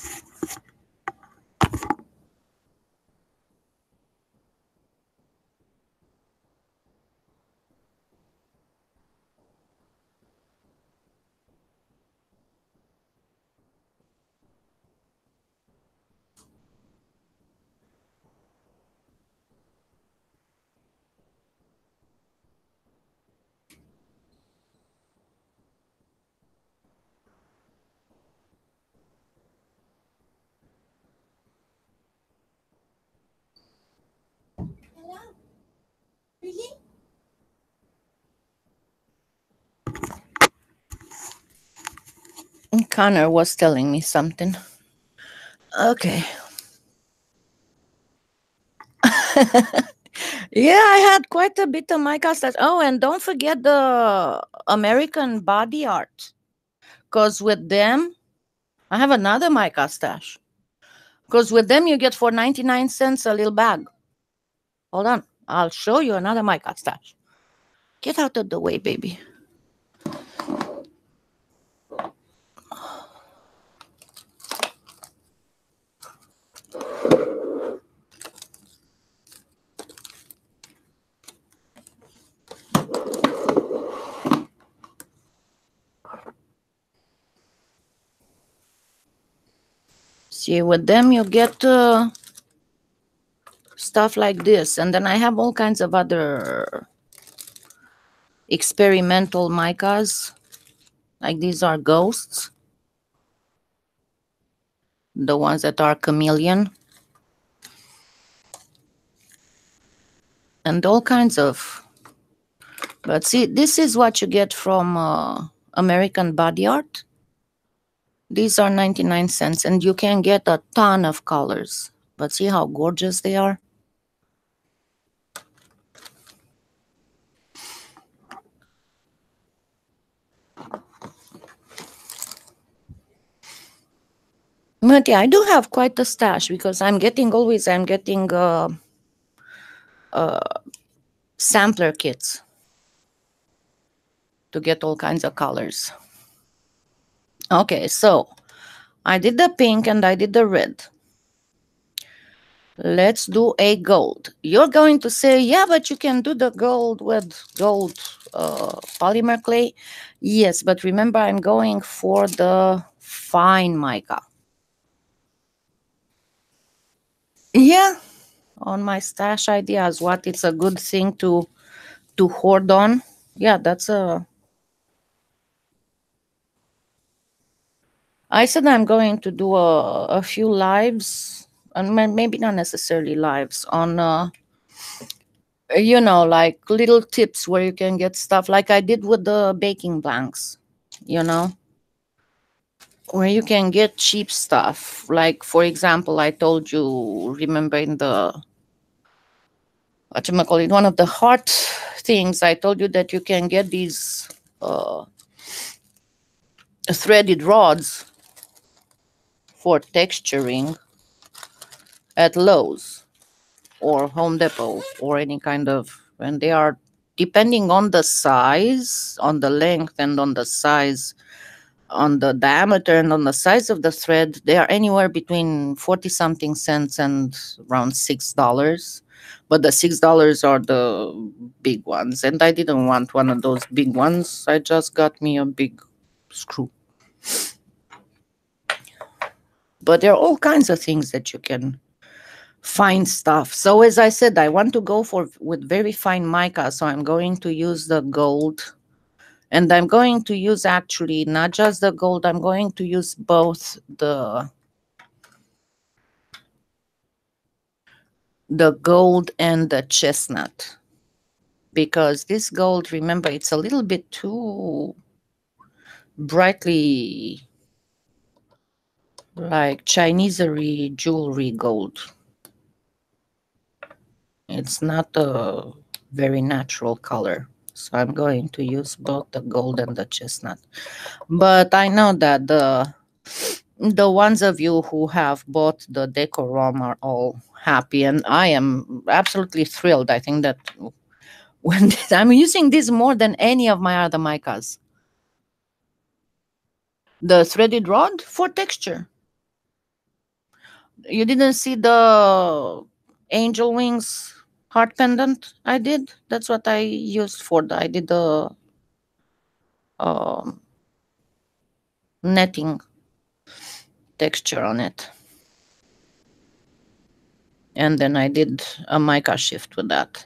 Connor was telling me something. Okay. Yeah, I had quite a bit of mica stuff. Oh, and don't forget the American Body Art, because with them, I have another mica stash. Because with them, you get for 99 cents a little bag. Hold on, I'll show you another mica stash. Get out of the way, baby. See, with them you get stuff like this. And then I have all kinds of other experimental micas. Like these are ghosts. The ones that are chameleon. And all kinds of... But see, this is what you get from American Body Art. These are 99 cents, and you can get a ton of colors. But see how gorgeous they are. But yeah, I do have quite a stash because I'm getting sampler kits to get all kinds of colors. Okay, so I did the pink and I did the red. Let's do a gold. You're going to say, yeah, but you can do the gold with gold polymer clay. Yes, but remember, I'm going for the fine mica. Yeah, on my stash ideas, what it's a good thing to hoard on. Yeah, that's a... I said I'm going to do a few lives, and maybe not necessarily lives, on, you know, like little tips where you can get stuff like I did with the baking blanks, you know, where you can get cheap stuff. Like, for example, I told you, remember in the, whatchamacallit, one of the heart things, I told you that you can get these threaded rods for texturing at Lowe's or Home Depot or any kind of, and they are, depending on the size, on the length and on the size, on the diameter and on the size of the thread, they are anywhere between 40-something cents and around $6. But the $6 are the big ones, and I didn't want one of those big ones. I just got me a big screw. But there are all kinds of things that you can find stuff. So as I said, I want to go for with very fine mica, so I'm going to use the gold, and I'm going to use actually not just the gold, I'm going to use both the gold and the chestnut, because this gold, remember, it's a little bit too brightly, like Chinesery jewelry gold. It's not a very natural color, so I'm going to use both the gold and the chestnut. But I know that the ones of you who have bought the DecorRom are all happy, and I am absolutely thrilled. I think that when I'm using this more than any of my other micas. The threaded rod for texture. You didn't see the angel wings heart pendant I did? That's what I used for the... I did the netting texture on it. And then I did a mica shift with that.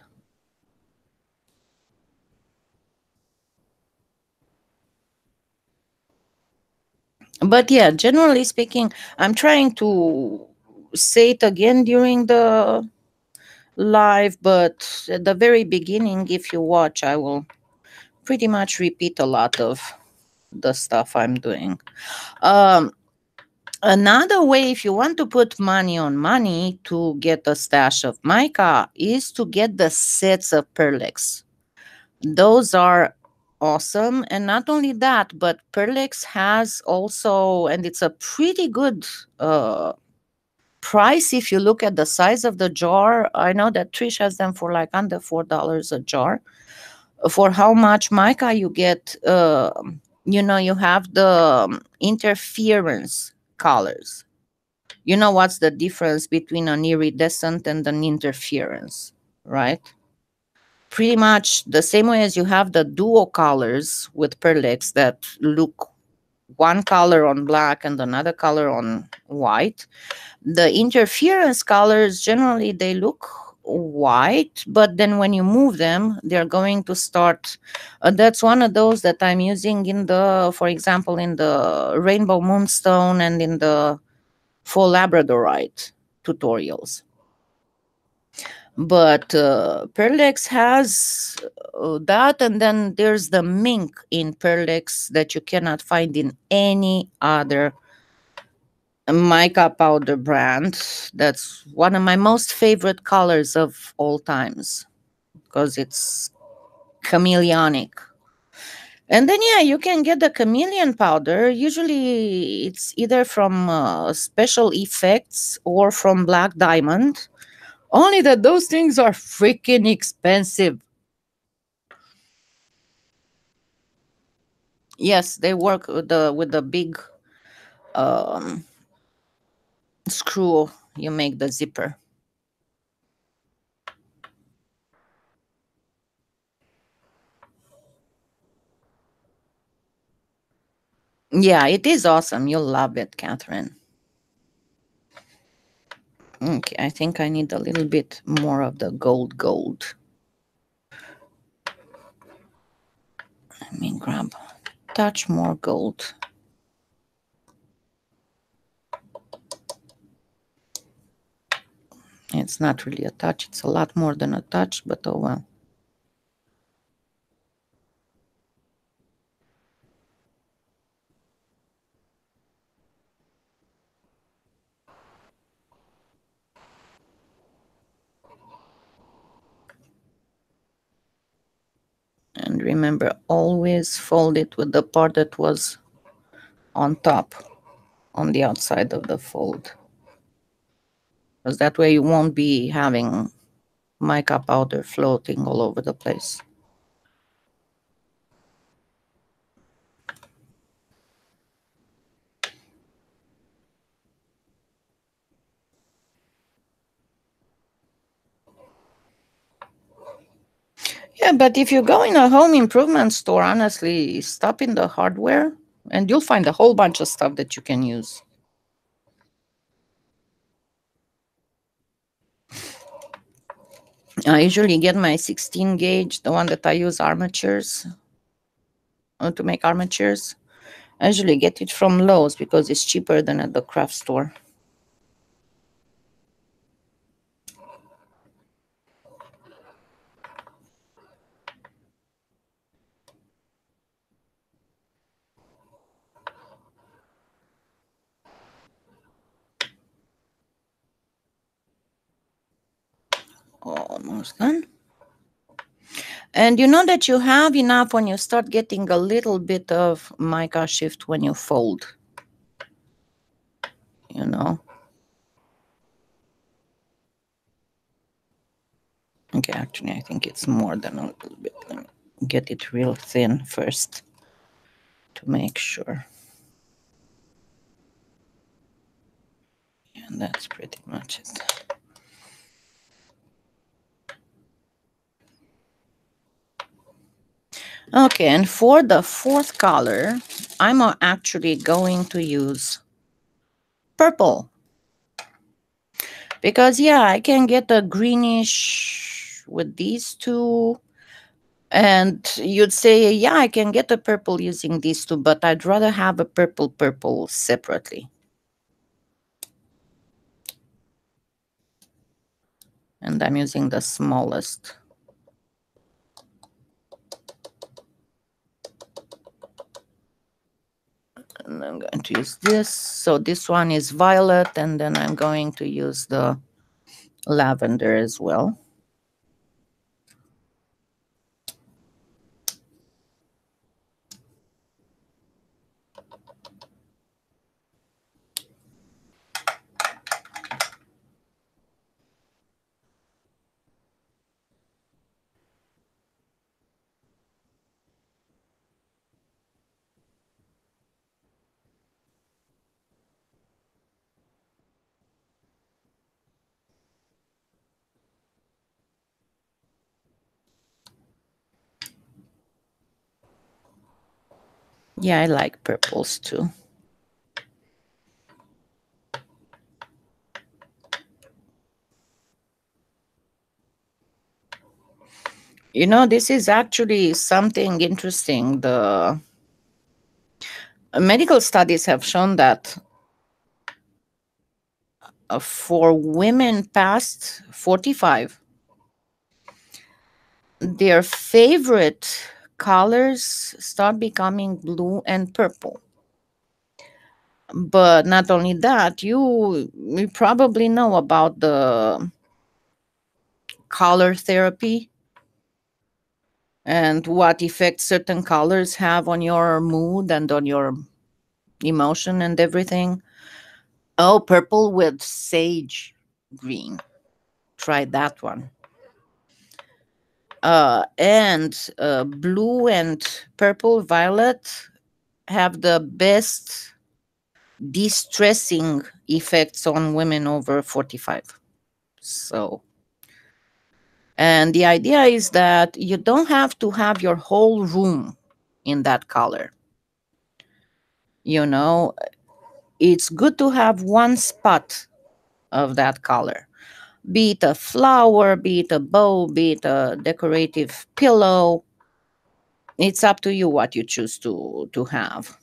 But yeah, generally speaking, I'm trying to say it again during the live, but at the very beginning, if you watch, I will pretty much repeat a lot of the stuff I'm doing. Another way, if you want to put money on money to get a stash of mica, is to get the sets of Pearl Ex. Those are awesome. And not only that, but Pearl Ex has also, and it's a pretty good price if you look at the size of the jar. I know that Trish has them for like under $4 a jar. For how much mica you get, you know, you have the interference colors. You know what's the difference between an iridescent and an interference, right? Pretty much the same way as you have the duo colors with Pearl Ex that look one color on black and another color on white. The interference colors, generally they look white, but then when you move them, they're going to start. That's one of those that I'm using in the, for example, in the Rainbow Moonstone and in the Full Labradorite tutorials. But Pearl Ex has that, and then there's the mink in Pearl Ex that you cannot find in any other mica powder brand. That's one of my most favorite colors of all times because it's chameleonic. And then, yeah, you can get the chameleon powder. Usually it's either from Special Effects or from Black Diamond. Only that those things are freaking expensive. Yes, they work with the big screw you make the zipper. Yeah, it is awesome. You'll love it, Catherine. Okay, I think I need a little bit more of the gold. Let me grab a touch more gold. It's not really a touch. It's a lot more than a touch, but oh well. And remember, always fold it with the part that was on top, on the outside of the fold. Because that way you won't be having mica powder floating all over the place. Yeah, but if you go in a home improvement store, honestly, stop in the hardware and you'll find a whole bunch of stuff that you can use. I usually get my 16 gauge, the one that I use armatures, to make armatures. I usually get it from Lowe's because it's cheaper than at the craft store. Almost done. And you know that you have enough when you start getting a little bit of mica shift when you fold, you know. Okay, actually I think it's more than a little bit. Let me get it real thin first to make sure. And that's pretty much it. Okay, and for the fourth color, I'm actually going to use purple. Because, yeah, I can get a greenish with these two. And you'd say, yeah, I can get a purple using these two, but I'd rather have a purple separately. And I'm using the smallest. And I'm going to use this. So this one is violet, and then I'm going to use the lavender as well. Yeah, I like purples too. You know, this is actually something interesting. The medical studies have shown that for women past 45, their favorite colors start becoming blue and purple. But not only that, you probably know about the color therapy and what effect certain colors have on your mood and on your emotion and everything. Oh, purple with sage green. Try that one. And blue and purple, violet have the best de-stressing effects on women over 45. So, and the idea is that you don't have to have your whole room in that color. You know, it's good to have one spot of that color, be it a flower, be it a bow, be it a decorative pillow. It's up to you what you choose to have.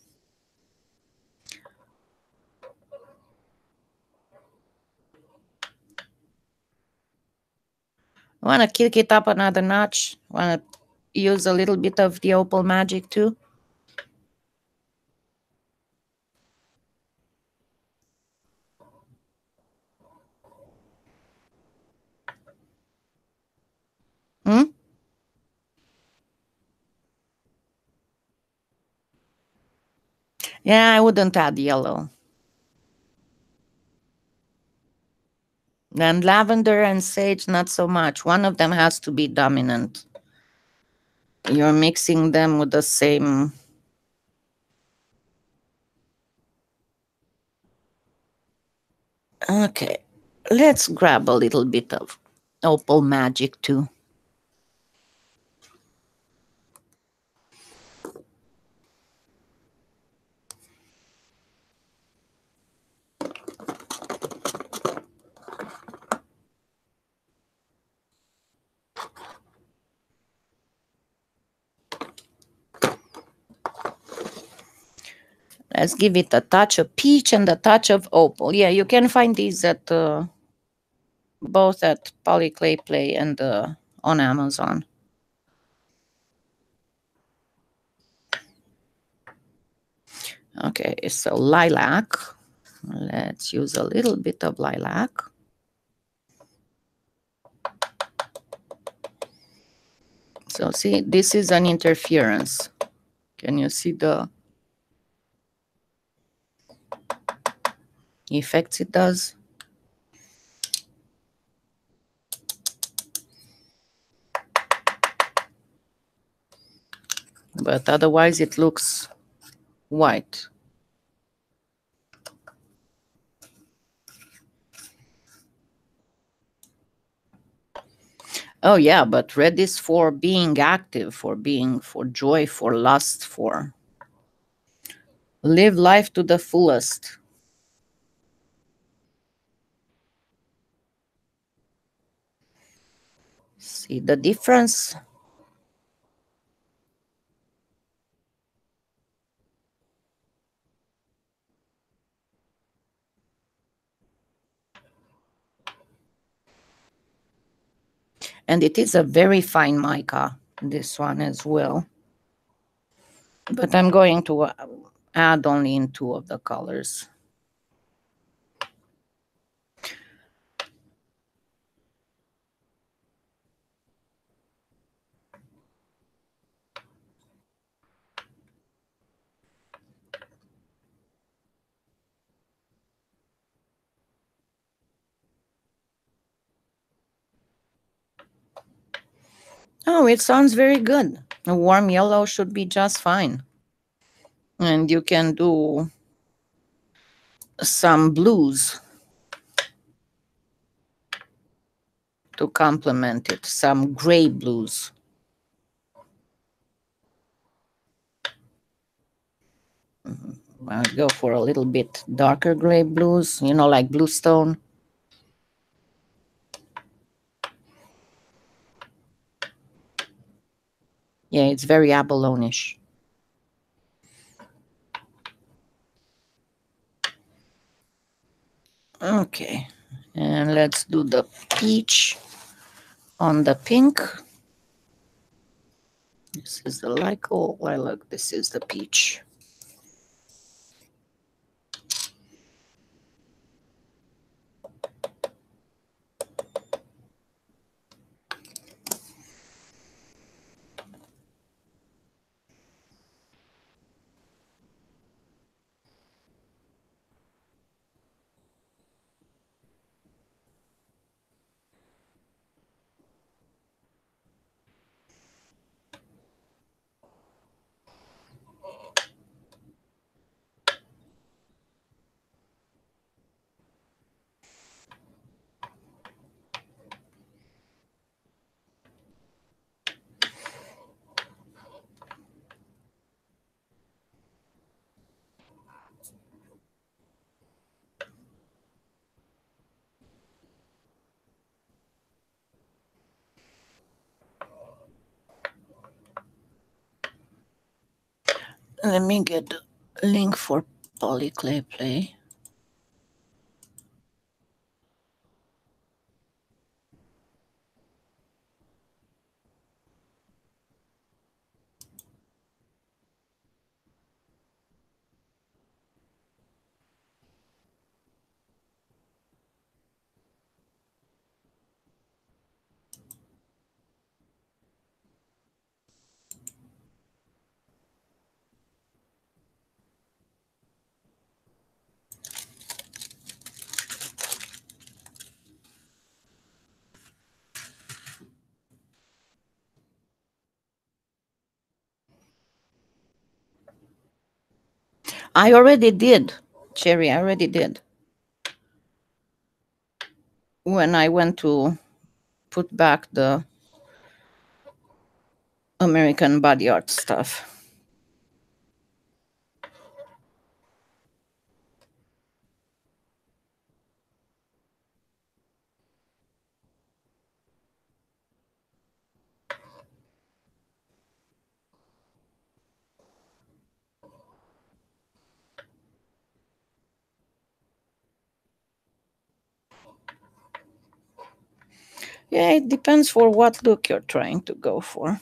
Want to kick it up another notch? Want to use a little bit of the Opal Magic too? Hmm? Yeah, I wouldn't add yellow. And lavender and sage, not so much. One of them has to be dominant. You're mixing them with the same. Okay, let's grab a little bit of Opal Magic too. Let's give it a touch of peach and a touch of opal. Yeah, you can find these at both at Polyclay Play and on Amazon. Okay, so lilac. Let's use a little bit of lilac. So see, this is an interference. Can you see the effects it does? But otherwise it looks white. Oh yeah, but red is for being active, for being, for joy, for lust, for live life to the fullest. See the difference? And it is a very fine mica, this one as well. But I'm going to add only in two of the colors. Oh, it sounds very good. A warm yellow should be just fine. And you can do some blues to complement it, some gray blues. I'll go for a little bit darker gray blues, you know, like bluestone. Yeah, it's very abalone-ish. Okay, and let's do the peach on the pink. This is the Lyco lilac, this is the peach. Let me get the link for Polyclay Play. I already did, Cherry, I already did. When I went to put back the American Body Art stuff. Yeah, it depends for what look you're trying to go for.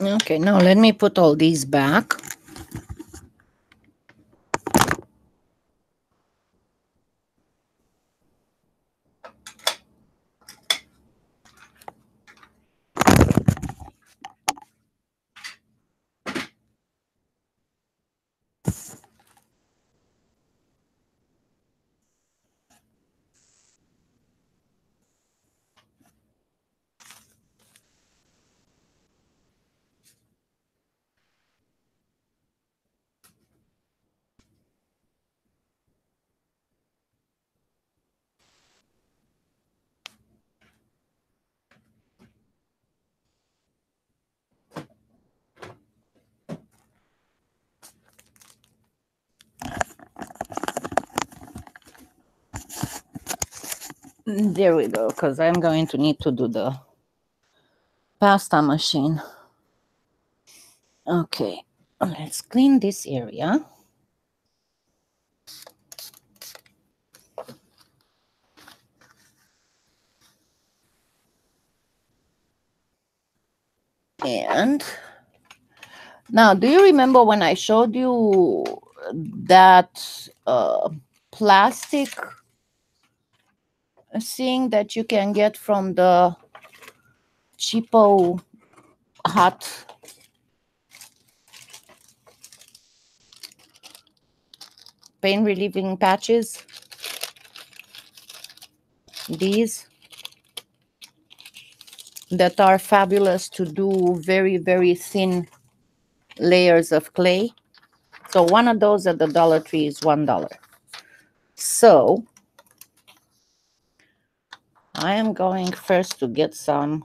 Okay, now let me put all these back. There we go, because I'm going to need to do the pasta machine. Okay, let's clean this area. And now, do you remember when I showed you that plastic thing that you can get from the cheapo hut? Pain relieving patches. These. that are fabulous to do very, very thin layers of clay. So one of those at the Dollar Tree is $1. So I am going first to get some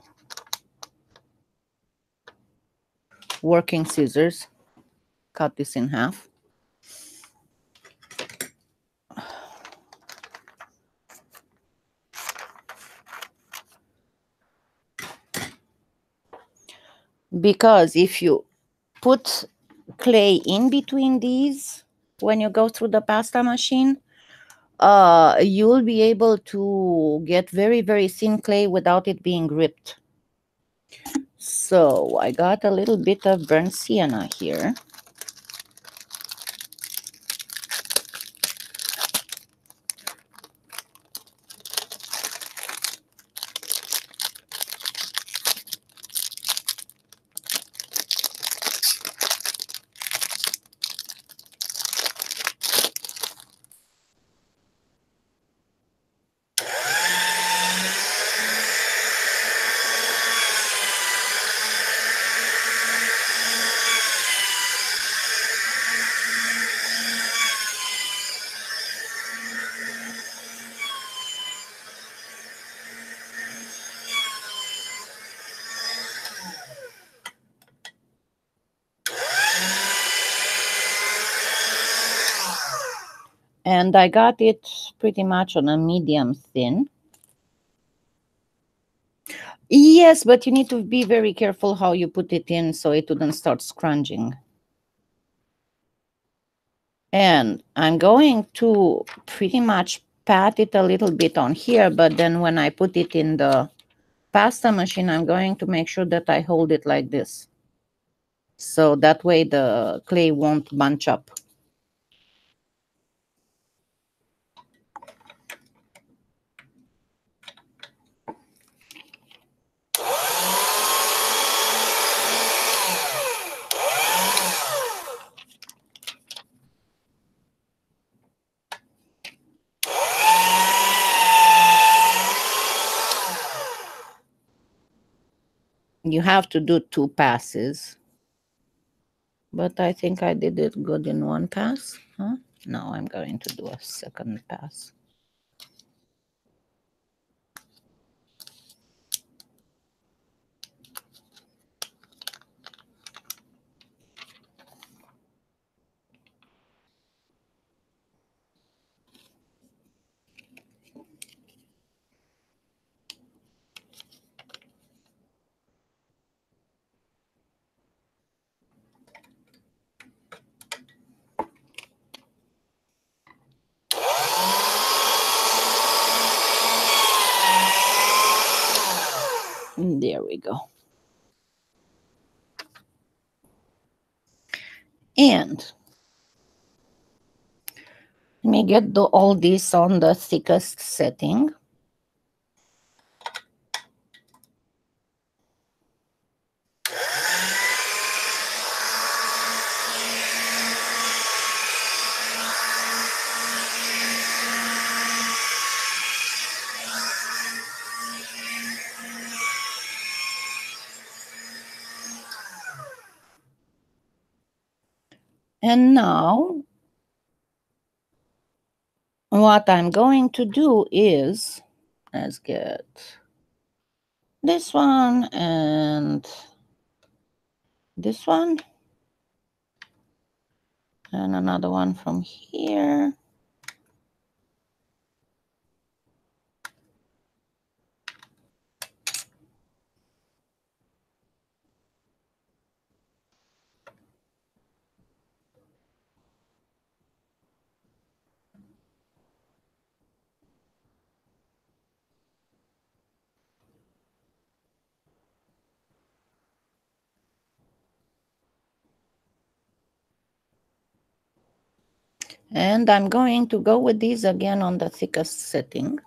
working scissors. Cut this in half. Because if you put clay in between these, when you go through the pasta machine, you'll be able to get very, very thin clay without it being ripped. So I got a little bit of burnt sienna here. And I got it pretty much on a medium thin. Yes, but you need to be very careful how you put it in so it wouldn't start scrunching. And I'm going to pretty much pat it a little bit on here, but then when I put it in the pasta machine, I'm going to make sure that I hold it like this. So that way the clay won't bunch up. You have to do two passes, but I think I did it good in one pass. Huh? Now I'm going to do a second pass. There we go. And let me get all this on the thickest setting. And now, what I'm going to do is, let's get this one and this one, and another one from here. And I'm going to go with these again on the thickest setting.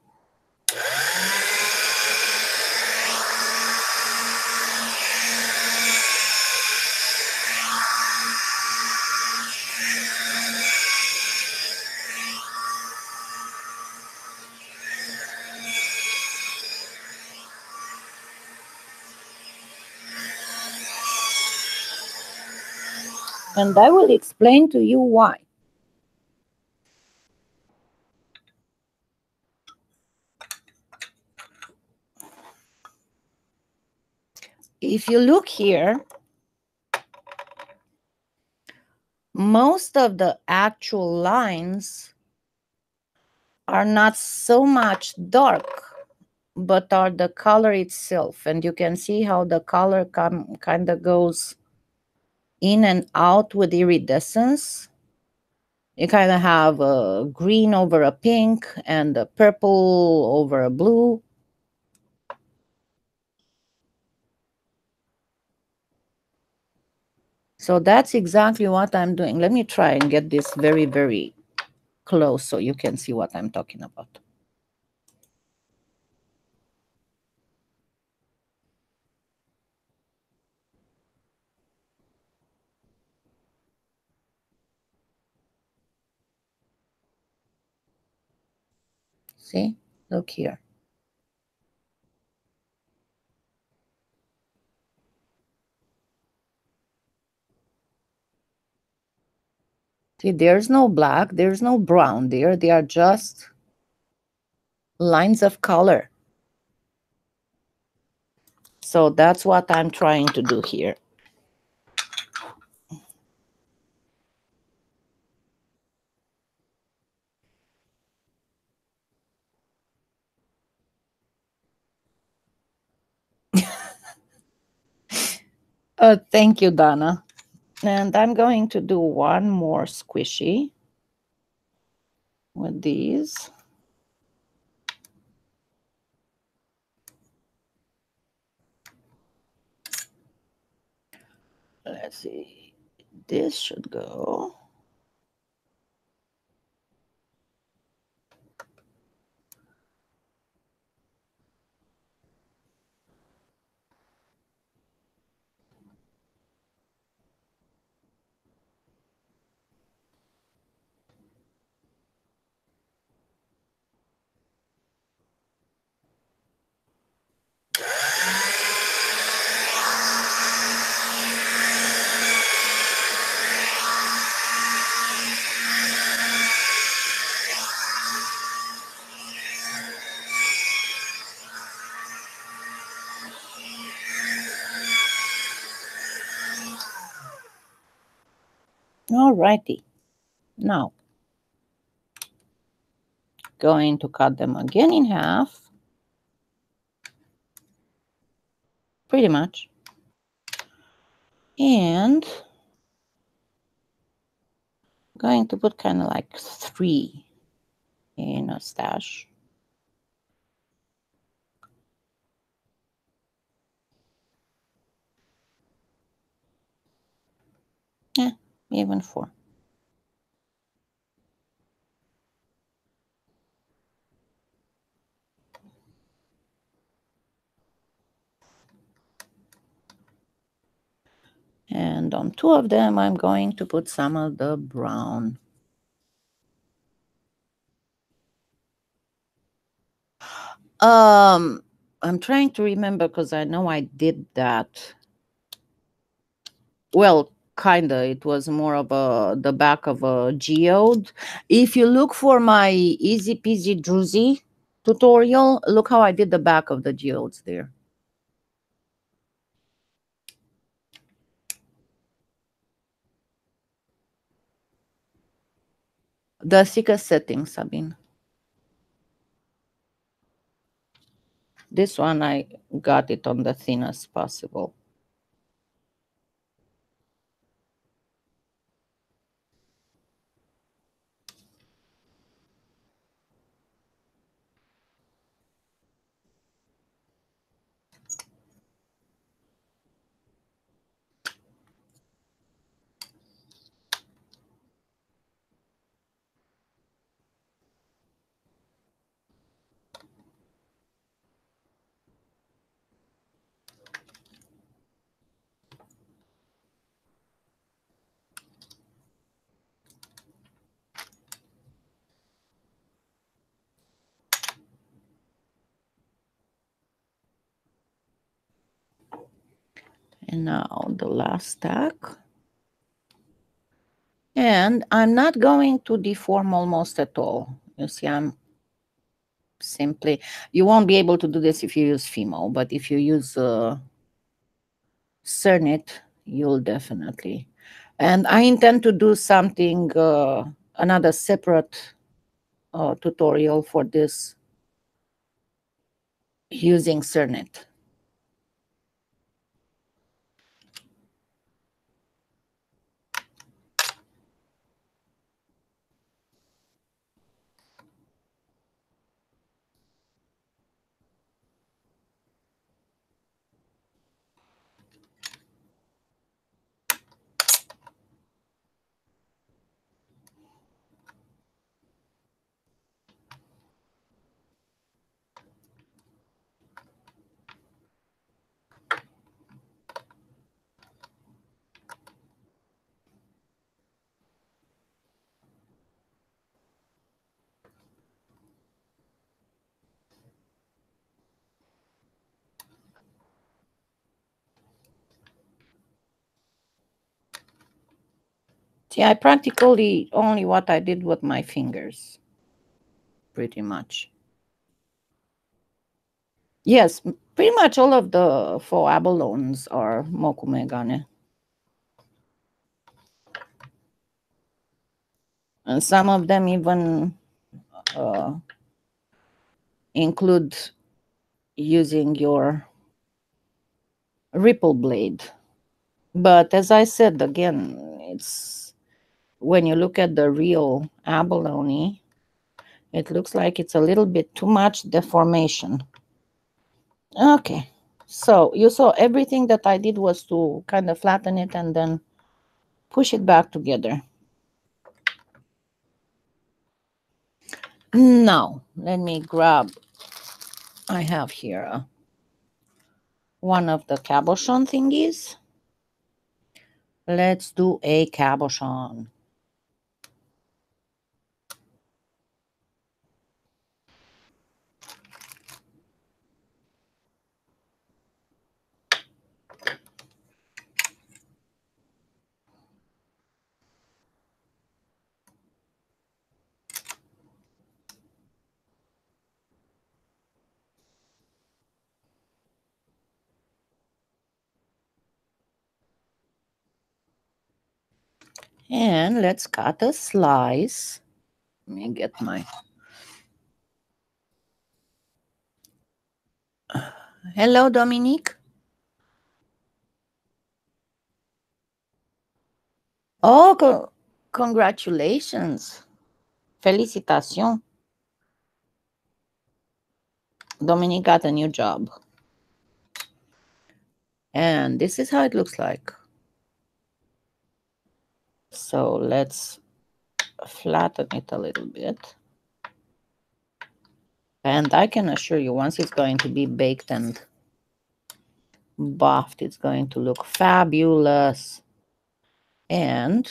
and I will explain to you why. If you look here, most of the actual lines are not so much dark, but are the color itself. And you can see how the color kind of goes in and out with iridescence. You kind of have a green over a pink and a purple over a blue. So that's exactly what I'm doing. Let me try and get this very, very close so you can see what I'm talking about. See, look here. See, there's no black, there's no brown there. They are just lines of color. So that's what I'm trying to do here. Thank you, Donna. And I'm going to do one more squishy with these. Let's see. This should go. Alrighty, now going to cut them again in half, pretty much, and going to put kind of like 3 in a stash. Yeah. Even 4. And on 2 of them, I'm going to put some of the brown. I'm trying to remember because I know I did that. Well, kinda, it was more of the back of a geode. If you look for my easy peasy druzy tutorial, look how I did the back of the geodes there. The thickest setting, Sabine. This one I got it on the thinnest possible. And now the last stack. And I'm not going to deform almost at all. You see, I'm simply, you won't be able to do this if you use Fimo, but if you use Cernit, you'll definitely. And I intend to do something, another separate tutorial for this using Cernit. See, I practically only what I did with my fingers, pretty much. Yes, pretty much all of the four abalones are Mokumegane. And some of them even include using your ripple blade. But as I said, again, it's, when you look at the real abalone, it looks like it's a little bit too much deformation. Okay, so you saw everything that I did was to kind of flatten it and then push it back together. Now, let me grab, I have here one of the cabochon thingies. Let's do a cabochon. And let's cut a slice. Let me get my... Hello, Dominique. Oh, congratulations. Félicitations. Dominique got a new job. And this is how it looks like. So let's flatten it a little bit. And I can assure you, once it's going to be baked and buffed, it's going to look fabulous. And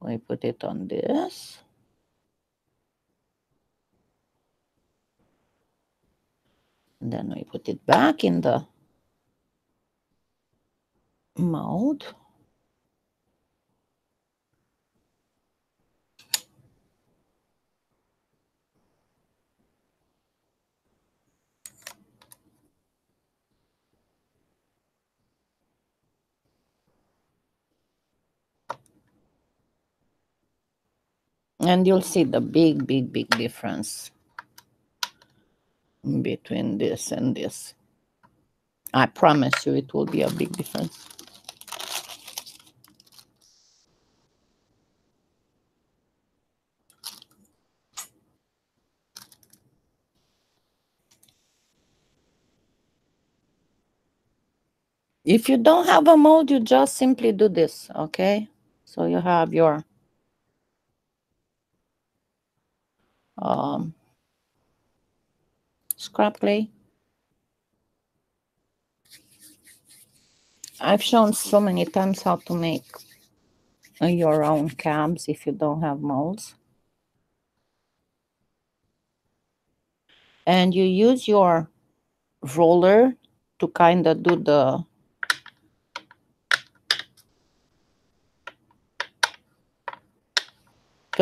we put it on this. And then we put it back in the mold. And you'll see the big, big, big difference between this and this. I promise you it will be a big difference. If you don't have a mold, you just simply do this, okay? So you have your scrap clay. I've shown so many times how to make your own cabs if you don't have molds. And you use your roller to kind of do the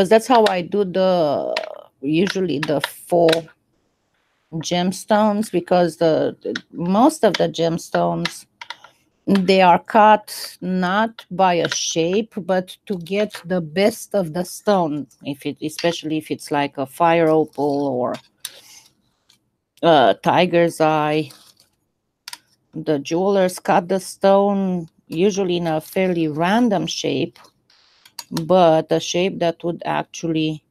because that's how I do the usually the 4 gemstones, because the most of the gemstones, they are cut not by a shape, but to get the best of the stone, if it, especially if it's like a fire opal or tiger's eye. The jewelers cut the stone usually in a fairly random shape, but a shape that would actually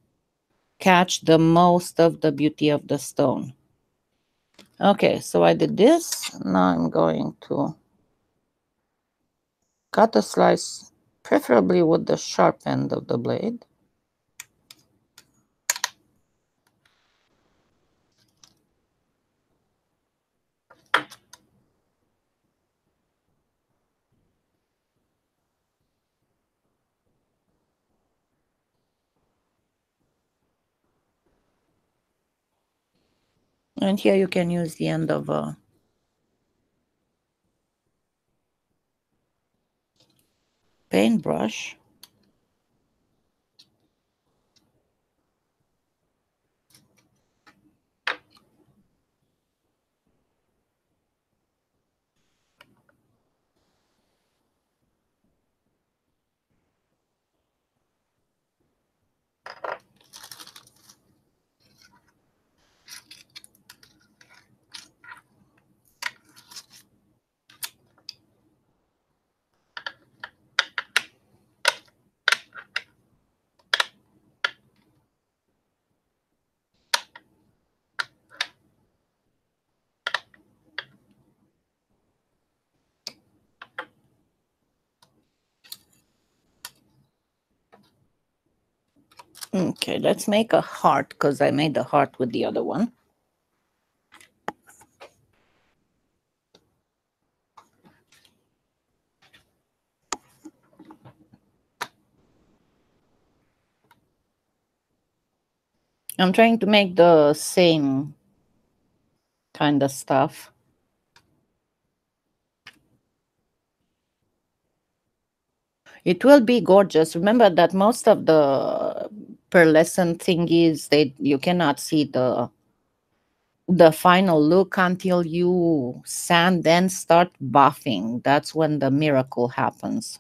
catch the most of the beauty of the stone. Okay, so I did this. Now I'm going to cut a slice, preferably with the sharp end of the blade. And here you can use the end of a paintbrush. Okay, let's make a heart, because I made the heart with the other one. I'm trying to make the same kind of stuff. It will be gorgeous. Remember that most of the pearlescent thingies, you cannot see the final look until you sand and start buffing. That's when the miracle happens.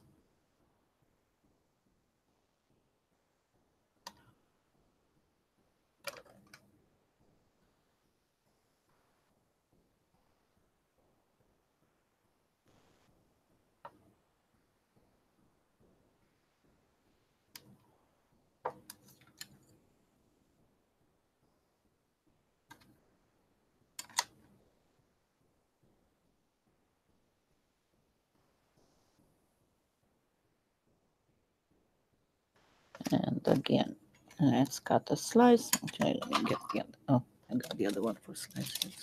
And again, let's cut a slice. Okay, let me get the other. Oh, I got the other one for slices.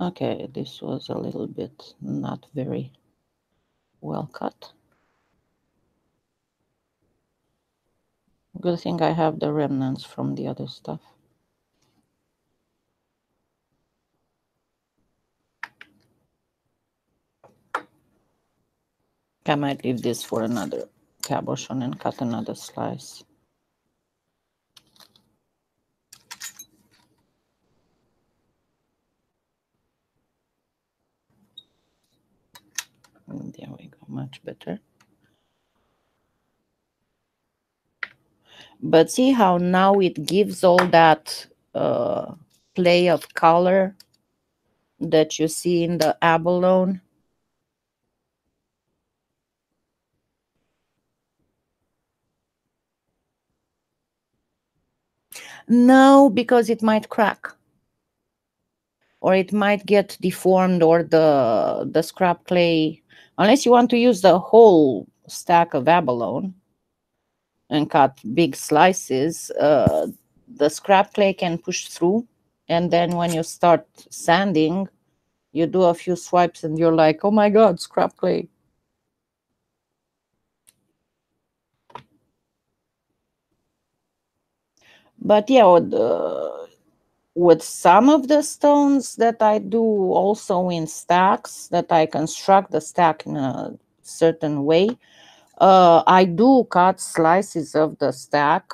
Okay, this was a little bit not very well cut. Good thing I have the remnants from the other stuff. I might leave this for another cabochon and cut another slice. And there we go, much better. But see how now it gives all that play of color that you see in the abalone. No, because it might crack, or it might get deformed, or the scrap clay, unless you want to use the whole stack of abalone and cut big slices, the scrap clay can push through, and then when you start sanding, you do a few swipes and you're like, oh my God, scrap clay. But yeah, with some of the stones that I do also in stacks, that I construct the stack in a certain way, I do cut slices of the stack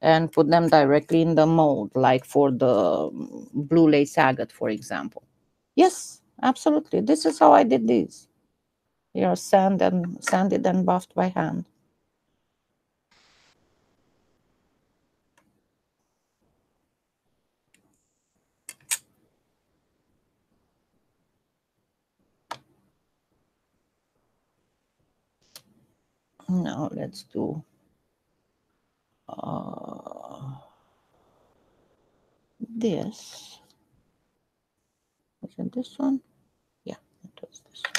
and put them directly in the mold, like for the blue lace agate, for example. Yes, absolutely. This is how I did these. They are sanded and buffed by hand. Now let's do this. Was it this one? Yeah, it was this one.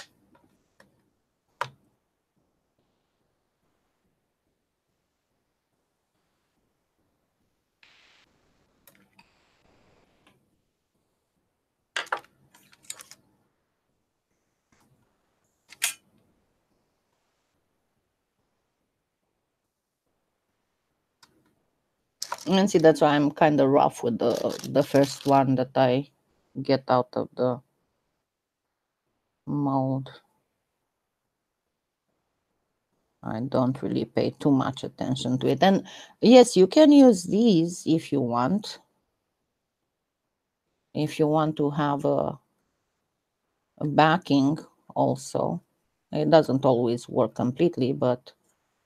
And see, that's why I'm kind of rough with the first one that I get out of the mold. I don't really pay too much attention to it. And yes, you can use these if you want. If you want to have a backing also. It doesn't always work completely, but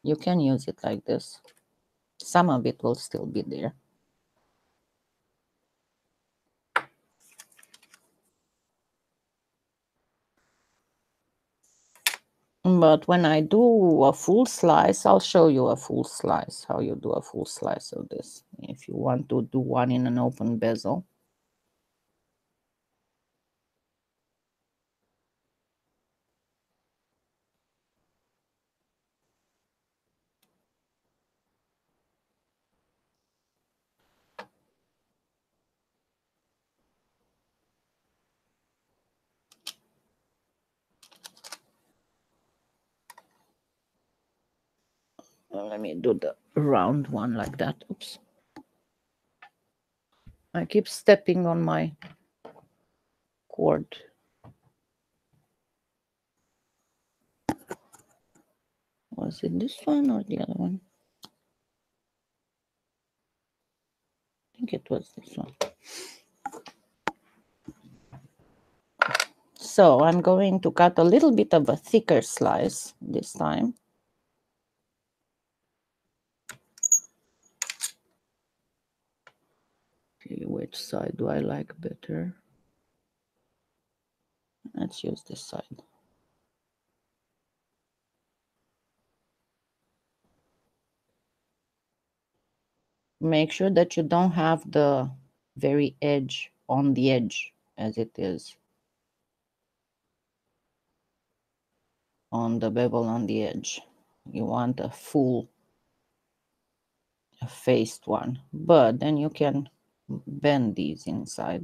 you can use it like this. Some of it will still be there. But when I do a full slice, I'll show you a full slice, how you do a full slice of this, if you want to do one in an open bezel. Let me do the round one like that. Oops. I keep stepping on my cord. Was it this one or the other one? I think it was this one. So I'm going to cut a little bit of a thicker slice this time. Which side do I like better? Let's use this side. Make sure that you don't have the very edge on the edge as it is on the bevel on the edge. You want a full faced one, but then you can bend these inside.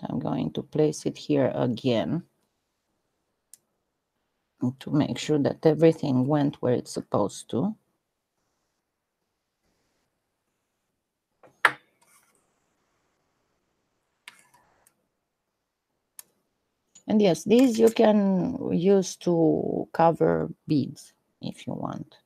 I'm going to place it here again to make sure that everything went where it's supposed to. And yes, these you can use to cover beads if you want.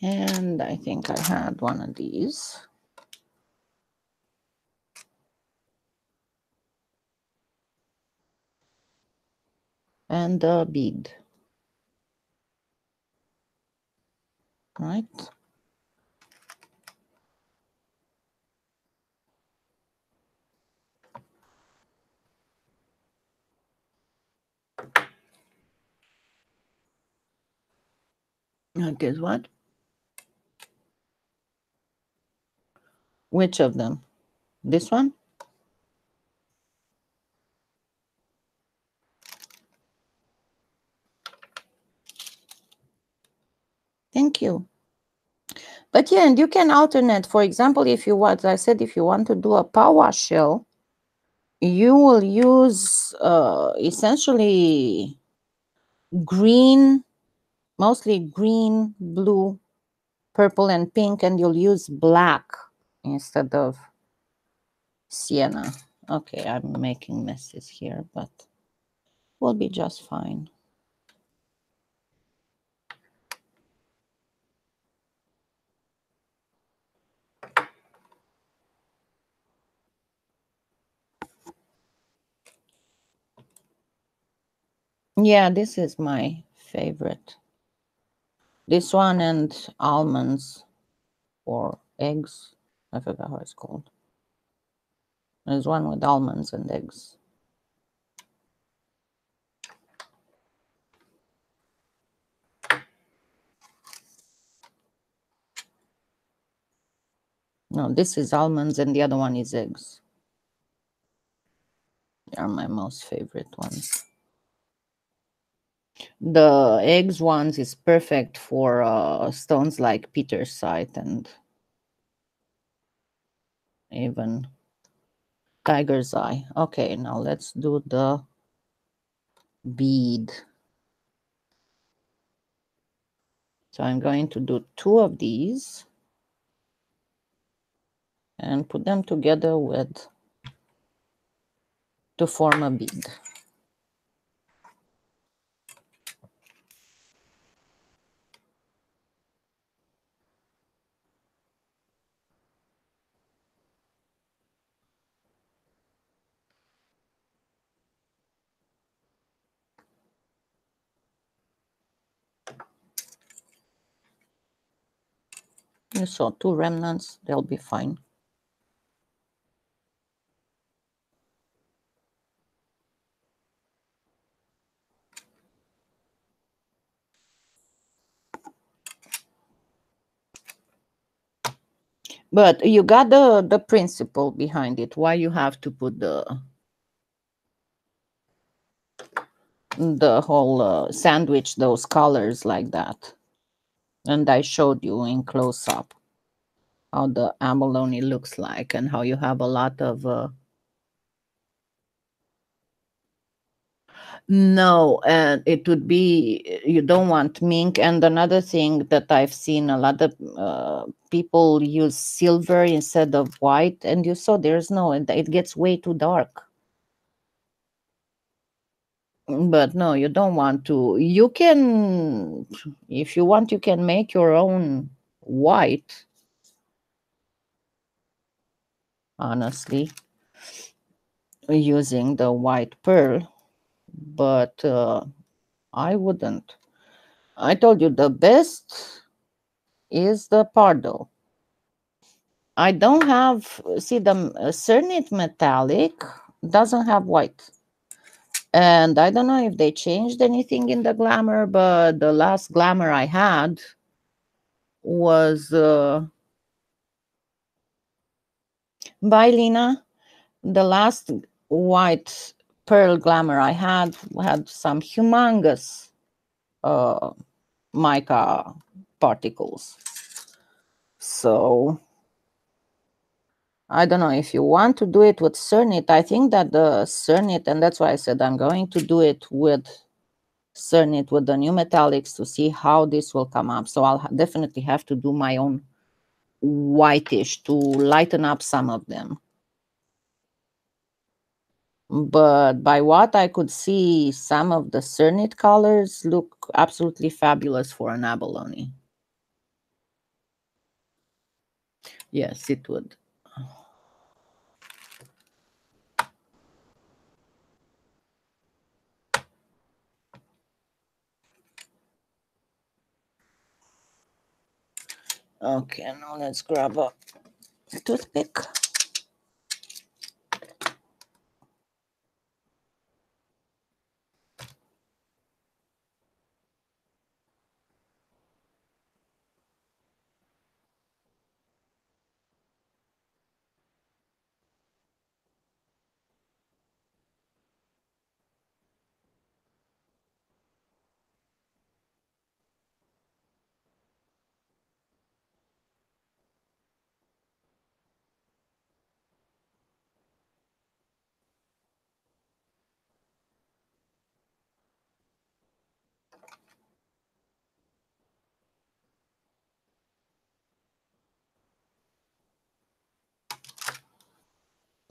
And I think I had one of these. And a bead. Right. Not good. What? Which of them? This one? Thank you. But yeah, and you can alternate. For example, if you want, I said, if you want to do a PowerShell, you will use essentially green, mostly green, blue, purple, and pink, and you'll use black instead of sienna. Okay, I'm making messes here, but we'll be just fine. Yeah, this is my favorite. This one and almonds or eggs. I forgot how it's called. There's one with almonds and eggs. No, this is almonds and the other one is eggs. They are my most favorite ones. The eggs ones is perfect for stones like petersite and even tiger's eye. Okay, now let's do the bead. So I'm going to do two of these and put them together with to form a bead. So two remnants, they'll be fine. But you got the principle behind it, why you have to put the whole sandwich those colors like that. And I showed you in close-up how the abalone looks like and how you have a lot of... No, and it would be... You don't want mink. And another thing that I've seen, a lot of people use silver instead of white. And you saw there's no... It gets way too dark. But no, you don't want to. You can, if you want, you can make your own white. Honestly, using the white pearl, but I wouldn't. I told you the best is the Pardo. I don't have, see, the Cernit metallic doesn't have white. And I don't know if they changed anything in the glamour, but the last glamour I had was by Lina. The last white pearl glamour I had some humongous mica particles. So I don't know if you want to do it with Cernit. I think that the Cernit, and that's why I said I'm going to do it with Cernit with the new metallics to see how this will come up. So I'll definitely have to do my own whitish to lighten up some of them. But by what I could see, some of the Cernit colors look absolutely fabulous for an abalone. Yes, it would. Okay, now let's grab a toothpick.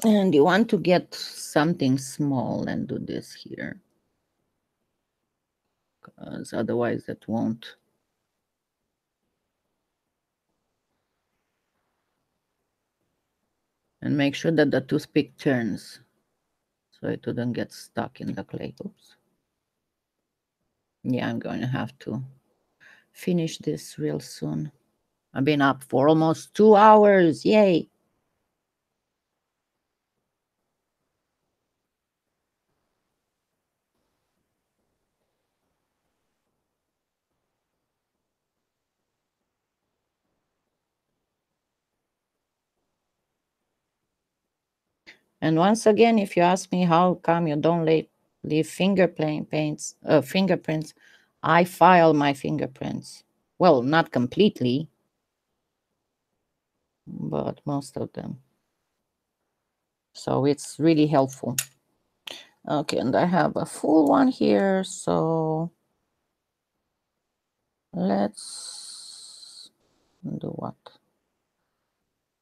And you want to get something small and do this here, because otherwise that won't. And make sure that the toothpick turns so it wouldn't get stuck in the clay. Oops. Yeah, I'm going to have to finish this real soon. I've been up for almost 2 hours. Yay. And once again, if you ask me how come you don't leave fingerprints, I file my fingerprints. Well, not completely, but most of them. So it's really helpful. Okay, and I have a full one here. So let's do what?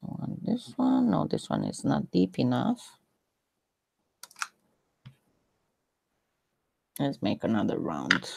On this one, no, this one is not deep enough. Let's make another round.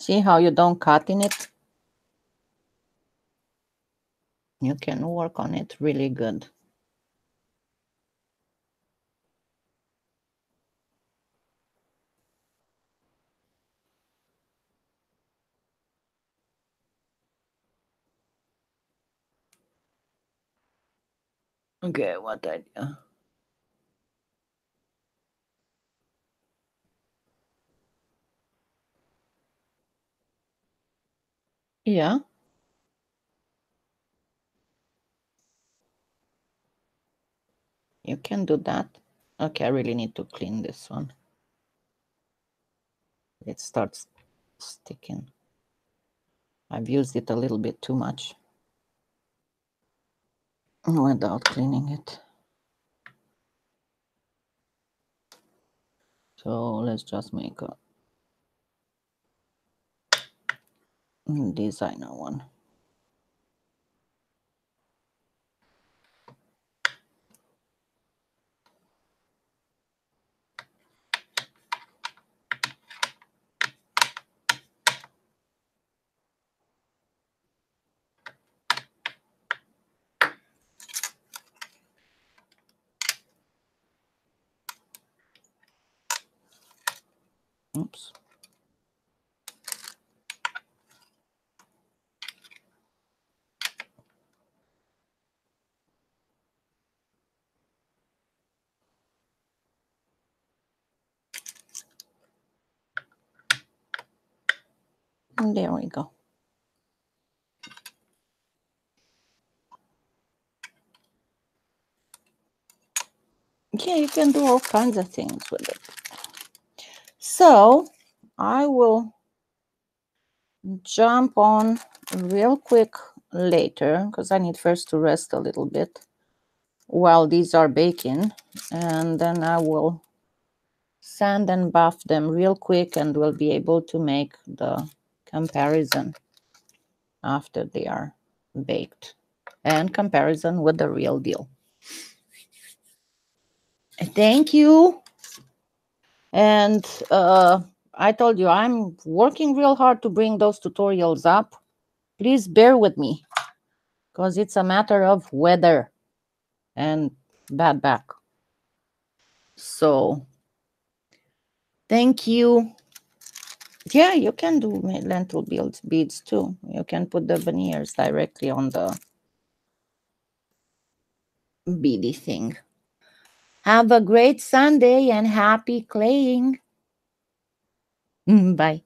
See how you don't cut in it? You can work on it really good. Okay, what idea? Yeah. You can do that. Okay, I really need to clean this one. It starts sticking. I've used it a little bit too much without cleaning it. So let's just make a designer one. Oops. There we go. Yeah, you can do all kinds of things with it. So I will jump on real quick later because I need first to rest a little bit while these are baking, and then I will sand and buff them real quick and we'll be able to make the comparison after they are baked and comparison with the real deal. Thank you. And I told you I'm working real hard to bring those tutorials up. Please bear with me because it's a matter of weather and bad back. So thank you. Yeah, you can do lentil beads too. You can put the veneers directly on the beady thing. Have a great Sunday and happy claying. Bye.